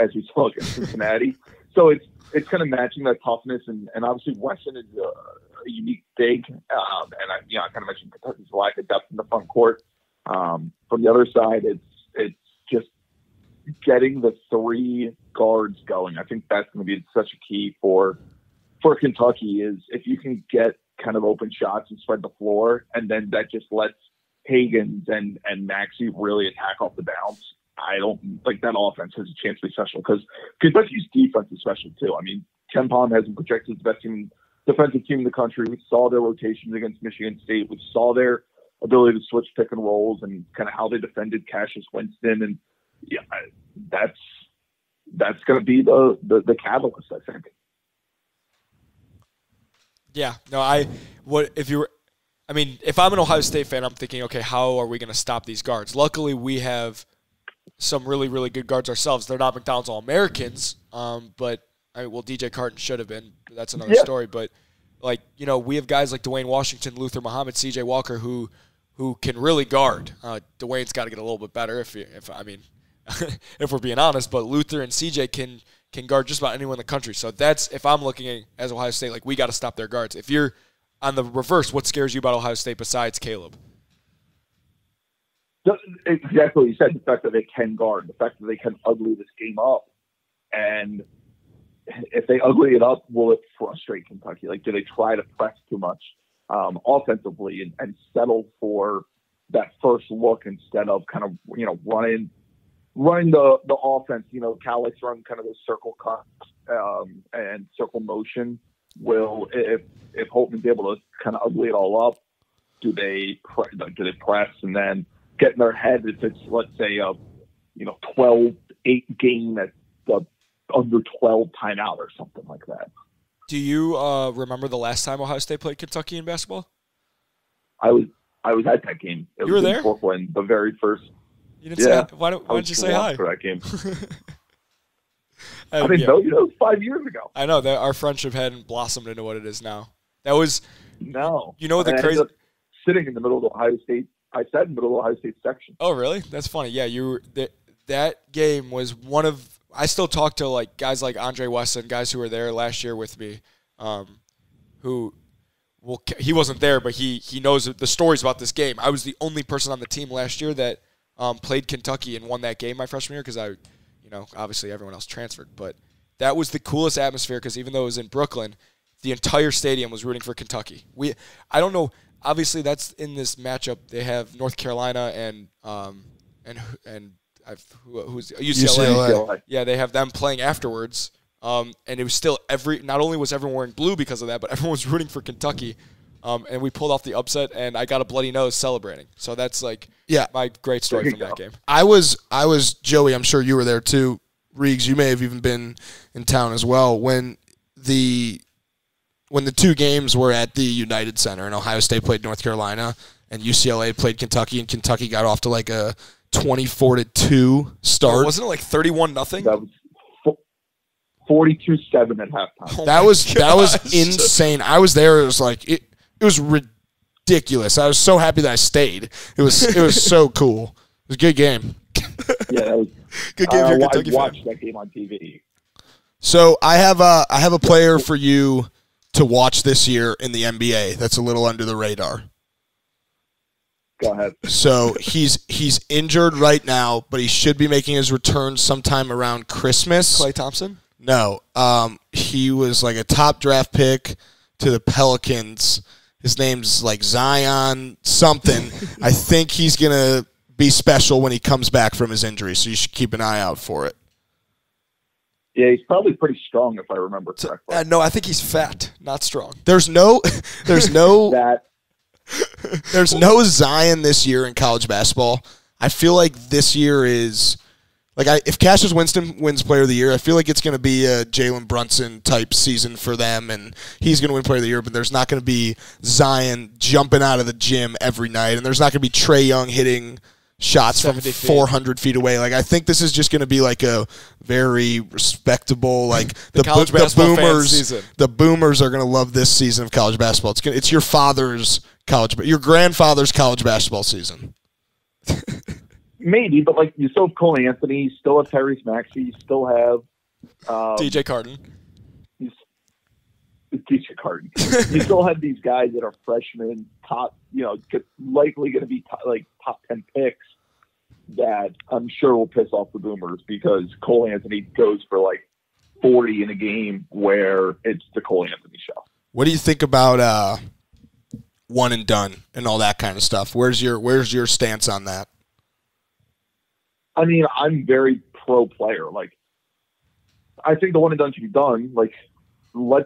As we saw against Cincinnati. So it's kind of matching that toughness, and obviously Wesson is a unique big, and I kind of mentioned Kentucky's lack of depth in the front court. From the other side, it's just getting the three guards going. I think that's going to be such a key for Kentucky, is if you can get kind of open shots and spread the floor, and then that just lets Higgins and Maxey really attack off the bounce. I don't like that offense has a chance to be special, because Kentucky's defense is special too. I mean, Ken Palm has them projected as the best defensive team in the country. We saw their rotations against Michigan State. We saw their ability to switch pick and rolls, and kind of how they defended Cassius Winston. And yeah, that's going to be the catalyst, I think. Yeah, no, if I'm an Ohio State fan, I'm thinking, okay, how are we going to stop these guards? Luckily, we have some really, really good guards ourselves. They're not McDonald's All-Americans, but DJ Carton should have been. That's another story. But, like, you know, we have guys like Duane Washington, Luther Muhammad, C.J. Walker, who who can really guard. Duane's got to get a little bit better if we're being honest, but Luther and CJ can guard just about anyone in the country. So that's, if I'm looking at as Ohio State, like, we got to stop their guards. If you're on the reverse, what scares you about Ohio State besides Kaleb? Exactly what you said, the fact that they can guard, the fact that they can ugly this game up. And if they ugly it up, will it frustrate Kentucky? Like, do they try to press too much offensively and settle for that first look instead of kind of, you know, running the offense? You know, Cal likes running kind of those circle cuts and circle motion. Will, if Holtman's able to kind of ugly it all up, do they press and then get in their head if it's, let's say, a 12-8 game at the under 12 timeout or something like that? Do you remember the last time Ohio State played Kentucky in basketball? I was at that game. You were there? Portland, the very first. You didn't say hi. Why didn't you say hi for that game? I didn't know you. That was 5 years ago. I know that our friendship hadn't blossomed into what it is now. That was no. You know the crazy sitting in the middle of Ohio State. I sat in the middle of Ohio State section. Oh, really? That's funny. Yeah, you were, that game was one of. I still talk to like guys like Andre Wesson, guys who were there last year with me, he wasn't there, but he knows the stories about this game. I was the only person on the team last year that played Kentucky and won that game my freshman year because obviously everyone else transferred. But that was the coolest atmosphere because even though it was in Brooklyn, the entire stadium was rooting for Kentucky. I don't know. Obviously, that's in this matchup. They have North Carolina and. Who's UCLA. Yeah, they have them playing afterwards, and it was still not only was everyone wearing blue because of that, but everyone was rooting for Kentucky, and we pulled off the upset, and I got a bloody nose celebrating. So that's my great story from that game. I was Joey. I'm sure you were there too, Reags. You may have even been in town as well when the two games were at the United Center, and Ohio State played North Carolina, and UCLA played Kentucky, and Kentucky got off to like a 24-2 start. Wasn't it like 31-0? That was 42-7 at halftime. That was insane. I was there. It was like it was ridiculous. I was so happy that I stayed. It was so cool. It was a good game. Yeah, that was good game. I watched that game on TV. So I have a player for you to watch this year in the NBA. That's a little under the radar. Go ahead. So he's injured right now, but he should be making his return sometime around Christmas. Klay Thompson? No. He was like a top draft pick to the Pelicans. His name's like Zion something. I think he's going to be special when he comes back from his injury, so you should keep an eye out for it. Yeah, he's probably pretty strong if I remember correctly. No, I think he's fat, not strong. There's no that. There's no Zion this year in college basketball. I feel like this year is if Cassius Winston wins Player of the Year, I feel like it's going to be a Jalen Brunson type season for them, and he's going to win Player of the Year. But there's not going to be Zion jumping out of the gym every night, and there's not going to be Trae Young hitting shots from 400 feet away. Like, I think this is just going to be like a very respectable, like the boomers. Season. The boomers are going to love this season of college basketball. It's your father's. Your grandfather's college basketball season. Maybe, but you still have Cole Anthony, you still have Tyrese Maxey, you still have DJ Carton. DJ Carton. You still have these guys that are freshmen, top, likely going to be top 10 picks that I'm sure will piss off the boomers because Cole Anthony goes for 40 in a game where it's the Cole Anthony show. What do you think about one and done and all that kind of stuff? Where's your stance on that? I mean, I'm very pro player. I think the one and done should be done.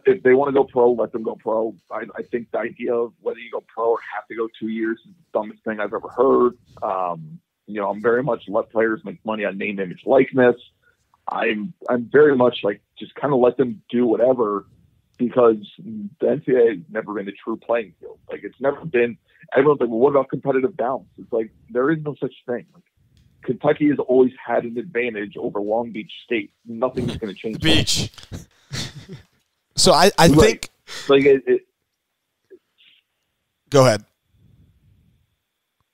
If they want to go pro, let them go pro. I think the idea of whether you go pro or have to go 2 years is the dumbest thing I've ever heard. I'm very much let players make money on name, image, likeness. I'm very much just kind of let them do whatever, because the NCAA has never been a true playing field. It's never been – everyone's well, what about competitive balance? It's there is no such thing. Kentucky has always had an advantage over Long Beach State. Nothing's going to change. The beach. So I think – Go ahead.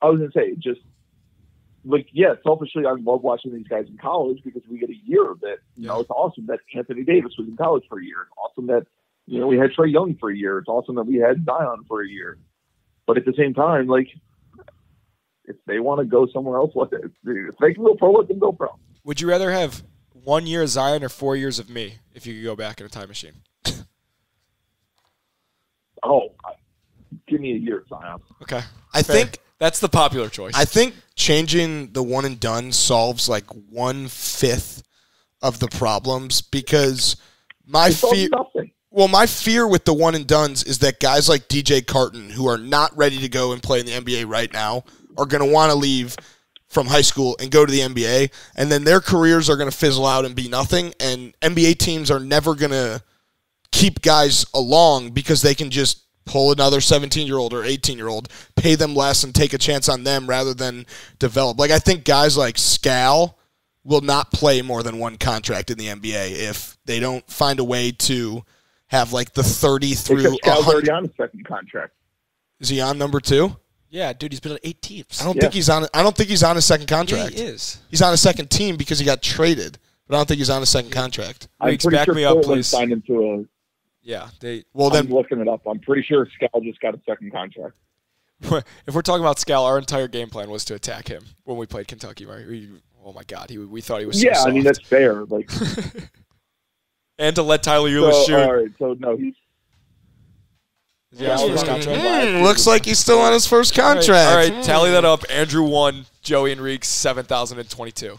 I was going to say, just like, yeah, selfishly, I love watching these guys in college because we get a year of it. You know, it's awesome that Anthony Davis was in college for a year. It's awesome that, you know, we had Trae Young for a year. It's awesome that we had Zion for a year. But at the same time, like, if they want to go somewhere else, if they can go pro, let them go pro. Would you rather have 1 year of Zion or 4 years of me if you could go back in a time machine? Oh, give me a year of Zion. Okay. I think that's the popular choice. I think changing the one and done solves like 1/5 of the problems, because my fear – well, my fear with the one and dones is that guys like DJ Carton, who are not ready to go and play in the NBA right now, are going to want to leave from high school and go to the NBA, and then their careers are going to fizzle out and be nothing, and NBA teams are never going to keep guys along because they can just pull another 17-year-old or 18-year-old, pay them less, and take a chance on them rather than develop. Like, I think guys like Scal will not play more than one contract in the NBA if they don't find a way to have, like, the 30 through 100. Scal's already on his second contract. Is he on number 2? Yeah, dude, he's been on 8 teams. I don't think he's on his second contract. Yeah, he is. He's on his second team because he got traded, but I don't think he's on his second contract. I'm looking it up. I'm pretty sure Scal just got a second contract. If we're talking about Scal, our entire game plan was to attack him when we played Kentucky. Right? Oh my God, we thought he was. Yeah, so soft. I mean that's fair. Like, and to let Tyler Ulis shoot. All right, so no, he's. Yeah, looks like he's still on his first contract. All right, tally that up. Andrew 1, Joey Enrique's 7,022.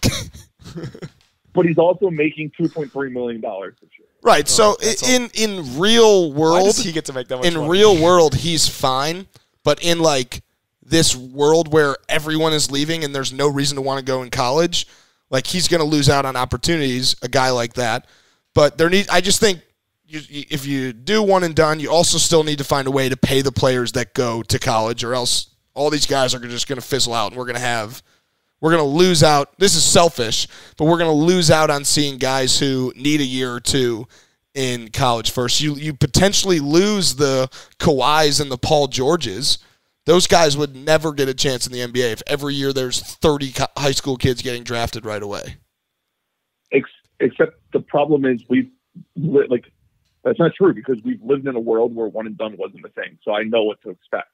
But he's also making $2.3 million this year. Right, in real world, why does he get to make that much money? Real world, he's fine. But in like this world where everyone is leaving and there's no reason to want to go in college, like he's going to lose out on opportunities. A guy like that, but I just think. If you do one and done, you also still need to find a way to pay the players that go to college, or else all these guys are just going to fizzle out, and we're going to lose out. This is selfish, but we're going to lose out on seeing guys who need a year or two in college first. You potentially lose the Kawhis and the Paul Georges. Those guys would never get a chance in the NBA if every year there's 30 high school kids getting drafted right away. Except the problem is that's not true, because we've lived in a world where one and done wasn't a thing. So I know what to expect.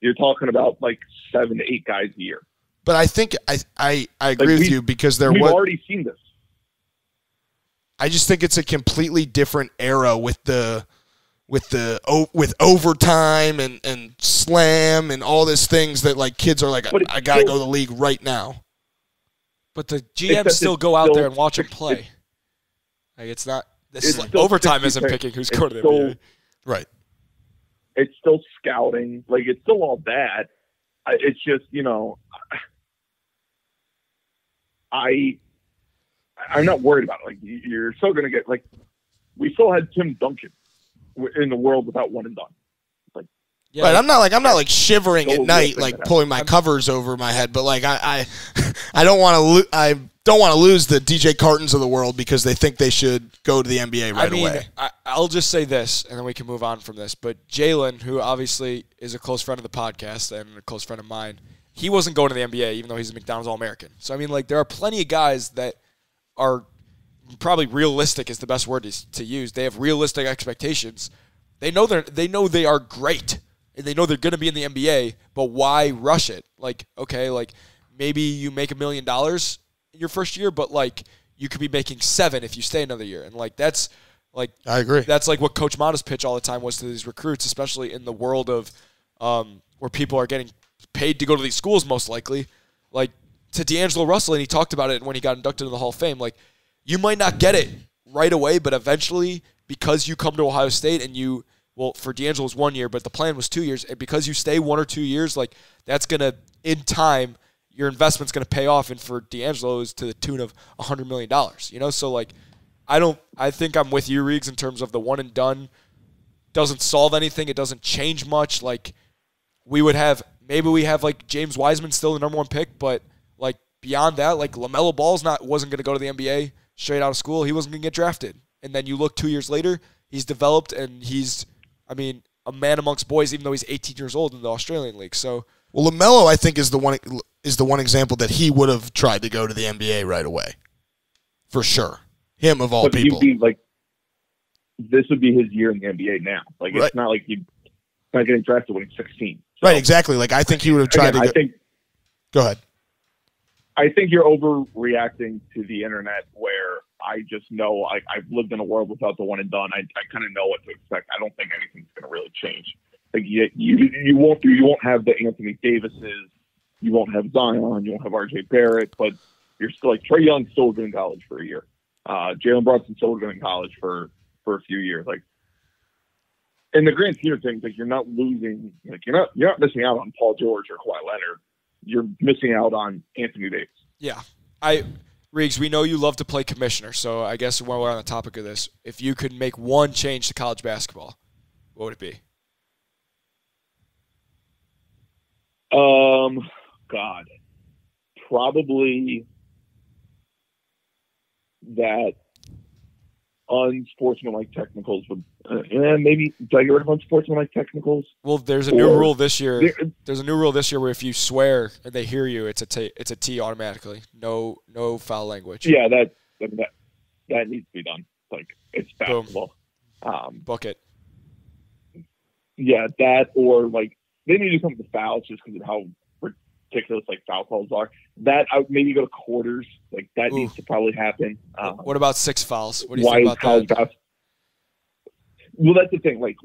You're talking about like 7 to 8 guys a year. But I think I agree with you, because we've already seen this. I just think it's a completely different era with overtime and slam and all these things that like kids are like, I got to go to the league right now. But the GMs still go out there and watch them play. It's not. This is like overtime isn't picking who's going to the NBA. Right. It's still scouting. Like, it's still all that. It's just, you know, I'm not worried about it. Like, you're still going to get, like, we still had Tim Duncan in the world without one and done. Like, yeah. Right. I'm not like shivering at night, like pulling my covers over my head, but like I don't want to don't want to lose the DJ Cartons of the world because they think they should go to the NBA right away. I'll just say this, and then we can move on from this. But Jalen, who obviously is a close friend of the podcast and a close friend of mine, he wasn't going to the NBA even though he's a McDonald's All-American. So, I mean, like, there are plenty of guys that are probably realistic is the best word to use. They have realistic expectations. They know they are great, and they know they're going to be in the NBA, but why rush it? Like, okay, like maybe you make $1 million in your first year, but like you could be making 7 if you stay another year, and like that's like I agree. That's like what Coach Mata's pitch all the time was to these recruits, especially in the world of where people are getting paid to go to these schools most likely. Like to D'Angelo Russell, and he talked about it when he got inducted into the Hall of Fame. Like you might not get it right away, but eventually because you come to Ohio State and you for D'Angelo was 1 year, but the plan was 2 years, and because you stay 1 or 2 years, like that's gonna in time. Your investment's going to pay off, and for D'Angelo is to the tune of $100 million. You know, so like, I think I'm with you, Reags, in terms of the one and done doesn't solve anything. It doesn't change much. Like, maybe we have like James Wiseman still the #1 pick, but like beyond that, like LaMelo Ball's wasn't going to go to the NBA straight out of school. He wasn't going to get drafted, and then you look 2 years later, he's developed and he's, I mean, a man amongst boys, even though he's 18 years old in the Australian League. So Well, LaMelo, I think, is the one example that he would have tried to go to the NBA right away, for sure. Him of all people. Like, this would be his year in the NBA now. Like, right. It's not like he's not getting drafted when he's 16. So. Right, exactly. Like, I think he would have tried to. Go ahead. I think you're overreacting to the internet, where I just know I've lived in a world without the one and done. I kind of know what to expect. I don't think anything's going to really change. Like you won't have the Anthony Davises, you won't have Zion, you won't have RJ Barrett, but you're still like Trae Young still going to college for a year. Jalen Brunson still going to college for a few years. Like in the grand scheme of things, like you're not missing out on Paul George or Kawhi Leonard. You're missing out on Anthony Davis. Yeah. Reags, we know you love to play commissioner, so I guess while we're on the topic of this, if you could make one change to college basketball, what would it be? God, probably that unsportsmanlike technicals would, and maybe do I get rid of unsportsmanlike technicals? Well, there's a new rule this year. There's a new rule this year where if you swear and they hear you, it's a T automatically. No foul language. Yeah, that needs to be done. Like it's basketball. Bucket. Yeah, that or like. They need to come to fouls just because of how ridiculous like foul calls are. That I would maybe go to quarters. Like that needs to probably happen. What about 6 fouls? What do you think about college that? Well, that's the thing. Like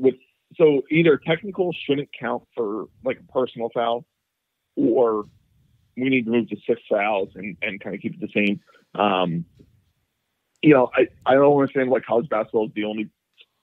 so either technical shouldn't count for like a personal foul, or we need to move to 6 fouls and kind of keep it the same. I don't understand why college basketball is the only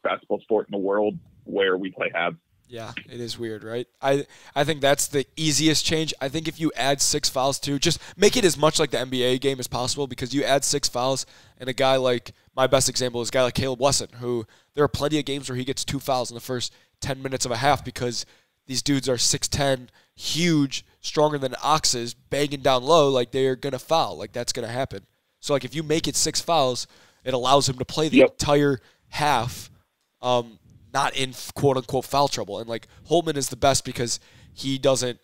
basketball sport in the world where we play halves. Yeah, it is weird, right? I think that's the easiest change. I think if you add 6 fouls to, just make it as much like the NBA game as possible, because you add 6 fouls, and a guy like, my best example is a guy like Kaleb Wesson, who there are plenty of games where he gets 2 fouls in the first 10 minutes of a half because these dudes are 6'10", huge, stronger than oxes, banging down low, like they're going to foul. Like that's going to happen. So like if you make it 6 fouls, it allows him to play the entire half, not in quote-unquote foul trouble. And, like, Holtmann is the best because he doesn't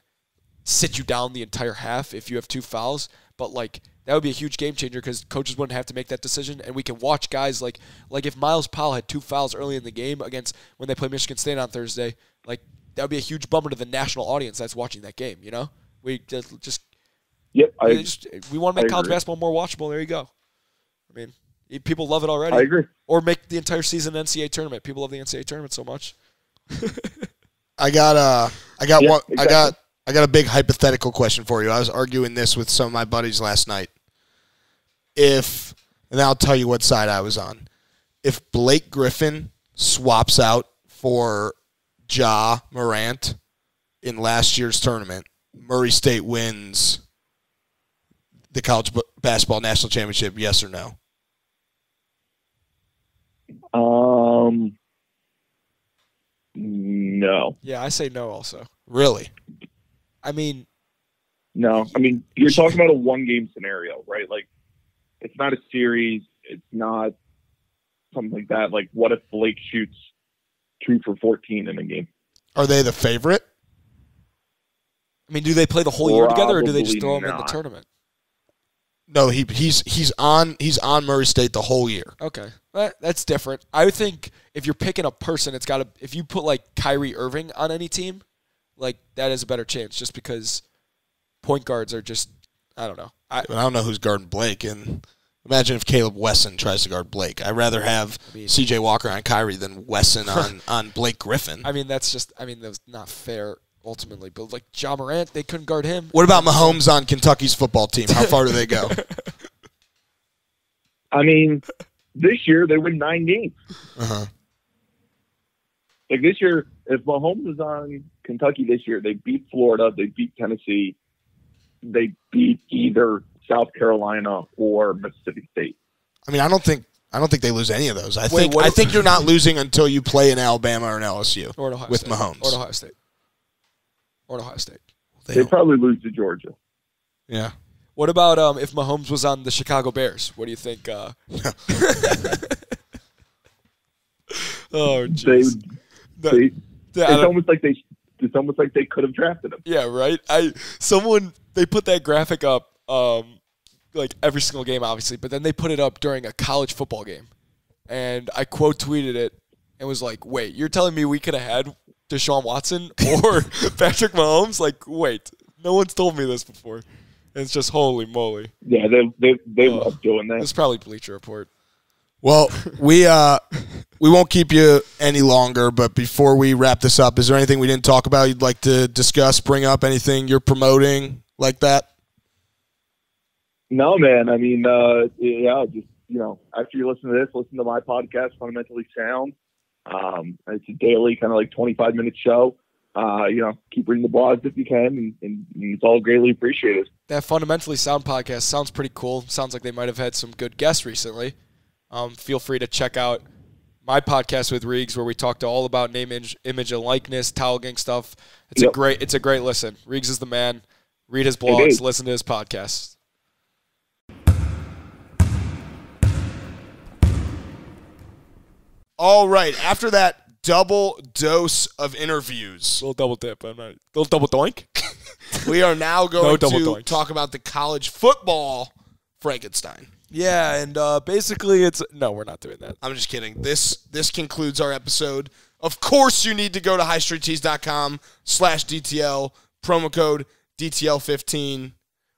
sit you down the entire half if you have 2 fouls. But, like, that would be a huge game-changer because coaches wouldn't have to make that decision. And we can watch guys like if Miles Powell had 2 fouls early in the game against when they play Michigan State on Thursday, like, that would be a huge bummer to the national audience that's watching that game, you know? We just – we want to make college basketball more watchable. There you go. I mean – people love it already. I agree. Or make the entire season an NCAA tournament. People love the NCAA tournament so much. I got a big hypothetical question for you. I was arguing this with some of my buddies last night. And I'll tell you what side I was on. If Blake Griffin swaps out for Ja Morant in last year's tournament, Murray State wins the college basketball national championship, yes or no? No. Yeah, I say no also. Really? I mean. No. I mean, you're talking about a one-game scenario, right? Like, it's not a series. It's not something like that. Like, what if Blake shoots 2 for 14 in a game? Are they the favorite? I mean, do they play the whole year together, or do they just throw them in the tournament? No, he's on Murray State the whole year. Okay, that's different. I would think if you're picking a person, it's got to. If you put like Kyrie Irving on any team, like that is a better chance, just because point guards are just. I don't know. I don't know who's guarding Blake, and imagine if Kaleb Wesson tries to guard Blake. I'd rather have C.J. Walker on Kyrie than Wesson on Blake Griffin. I mean, that's just. I mean, that was not fair. Ultimately, but like Ja Morant, they couldn't guard him. What about Mahomes on Kentucky's football team? How far do they go? I mean, this year they win 9 games. Uh-huh. Like this year, if Mahomes is on Kentucky this year, they beat Florida, they beat Tennessee, they beat either South Carolina or Mississippi State. I mean, I don't think they lose any of those. I think you're not losing until you play in Alabama or an LSU or Ohio with State. Mahomes or Ohio State. Or Ohio State. They probably lose to Georgia. Yeah. What about if Mahomes was on the Chicago Bears? What do you think? Oh, jeez. It's almost like they it's almost like they could have drafted him. Yeah, right. They put that graphic up like every single game, obviously, but then they put it up during a college football game, and I quote tweeted it and was like, "Wait, you're telling me we could have had Deshaun Watson or Patrick Mahomes? Like, wait, no one's told me this before." And it's just holy moly. Yeah, they love doing that. It's probably Bleacher Report. Well, we won't keep you any longer, but before we wrap this up, is there anything we didn't talk about you'd like to discuss, bring up, anything you're promoting like that? No, man. I mean, yeah, just, you know, after you listen to this, listen to my podcast, Fundamentally Sound. It's a daily kind of like 25-minute show. You know, keep reading the blogs if you can, and it's all greatly appreciated. That Fundamentally Sound podcast sounds pretty cool. Sounds like they might have had some good guests recently. Feel free to check out my podcast with Reags, where we talked all about name, image, and likeness, towel gang stuff. It's a great, it's a great listen. Reags is the man. Read his blogs, listen to his podcast. All right, after that double dose of interviews, little double dip, little double doink. We are now going to talk about the college football Frankenstein. Yeah, and basically it's – no, we're not doing that. I'm just kidding. This concludes our episode. Of course you need to go to highstreettees.com/DTL, promo code DTL15.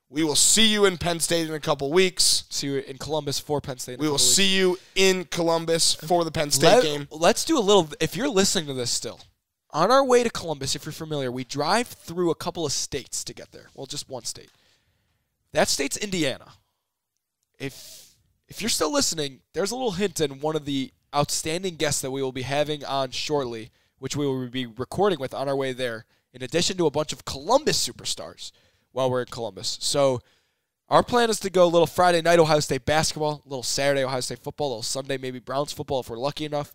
We will see you in Penn State in a couple weeks. See you in Columbus for Penn State. We will see you in Columbus for the Penn State game. Let's do a little – if you're listening to this still, on our way to Columbus, if you're familiar, we drive through a couple of states to get there. Well, just one state. That state's Indiana. If you're still listening, there's a little hint in one of the outstanding guests that we will be having on shortly, which we will be recording with on our way there, in addition to a bunch of Columbus superstars while we're in Columbus. So our plan is to go a little Friday night Ohio State basketball, a little Saturday Ohio State football, a little Sunday maybe Browns football if we're lucky enough.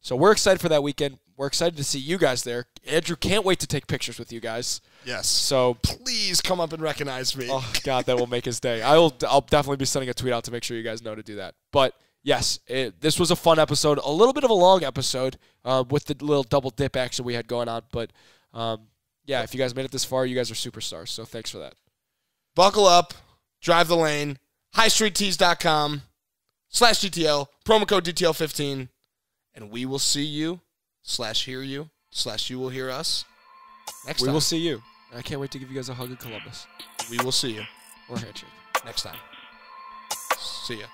So we're excited for that weekend. We're excited to see you guys there. Andrew, can't wait to take pictures with you guys. Yes. So please come up and recognize me. Oh, God, that will make his day. I'll definitely be sending a tweet out to make sure you guys know to do that. But, yes, this was a fun episode, a little bit of a long episode with the little double dip action we had going on. But, yeah, if you guys made it this far, you guys are superstars. So thanks for that. Buckle up. Drive the lane. highstreettees.com/DTL, promo code DTL15, and we will see you. /hear you, / you will hear us next time. We will see you. And I can't wait to give you guys a hug in Columbus. We will see you. Or handshake. Next time. See ya.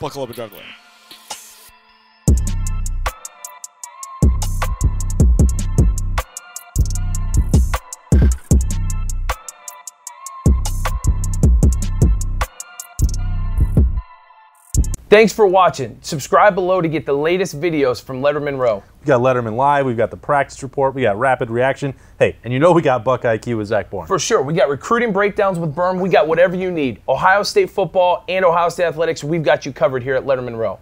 Buckle up and drive away. Thanks for watching. Subscribe below to get the latest videos from Letterman Row. We got Letterman Live. We've got the practice report. We got Rapid Reaction. Hey, and you know we got Buckeye Q with Zach Bourne. For sure. We got recruiting breakdowns with Berm. We got whatever you need. Ohio State football and Ohio State athletics. We've got you covered here at Letterman Row.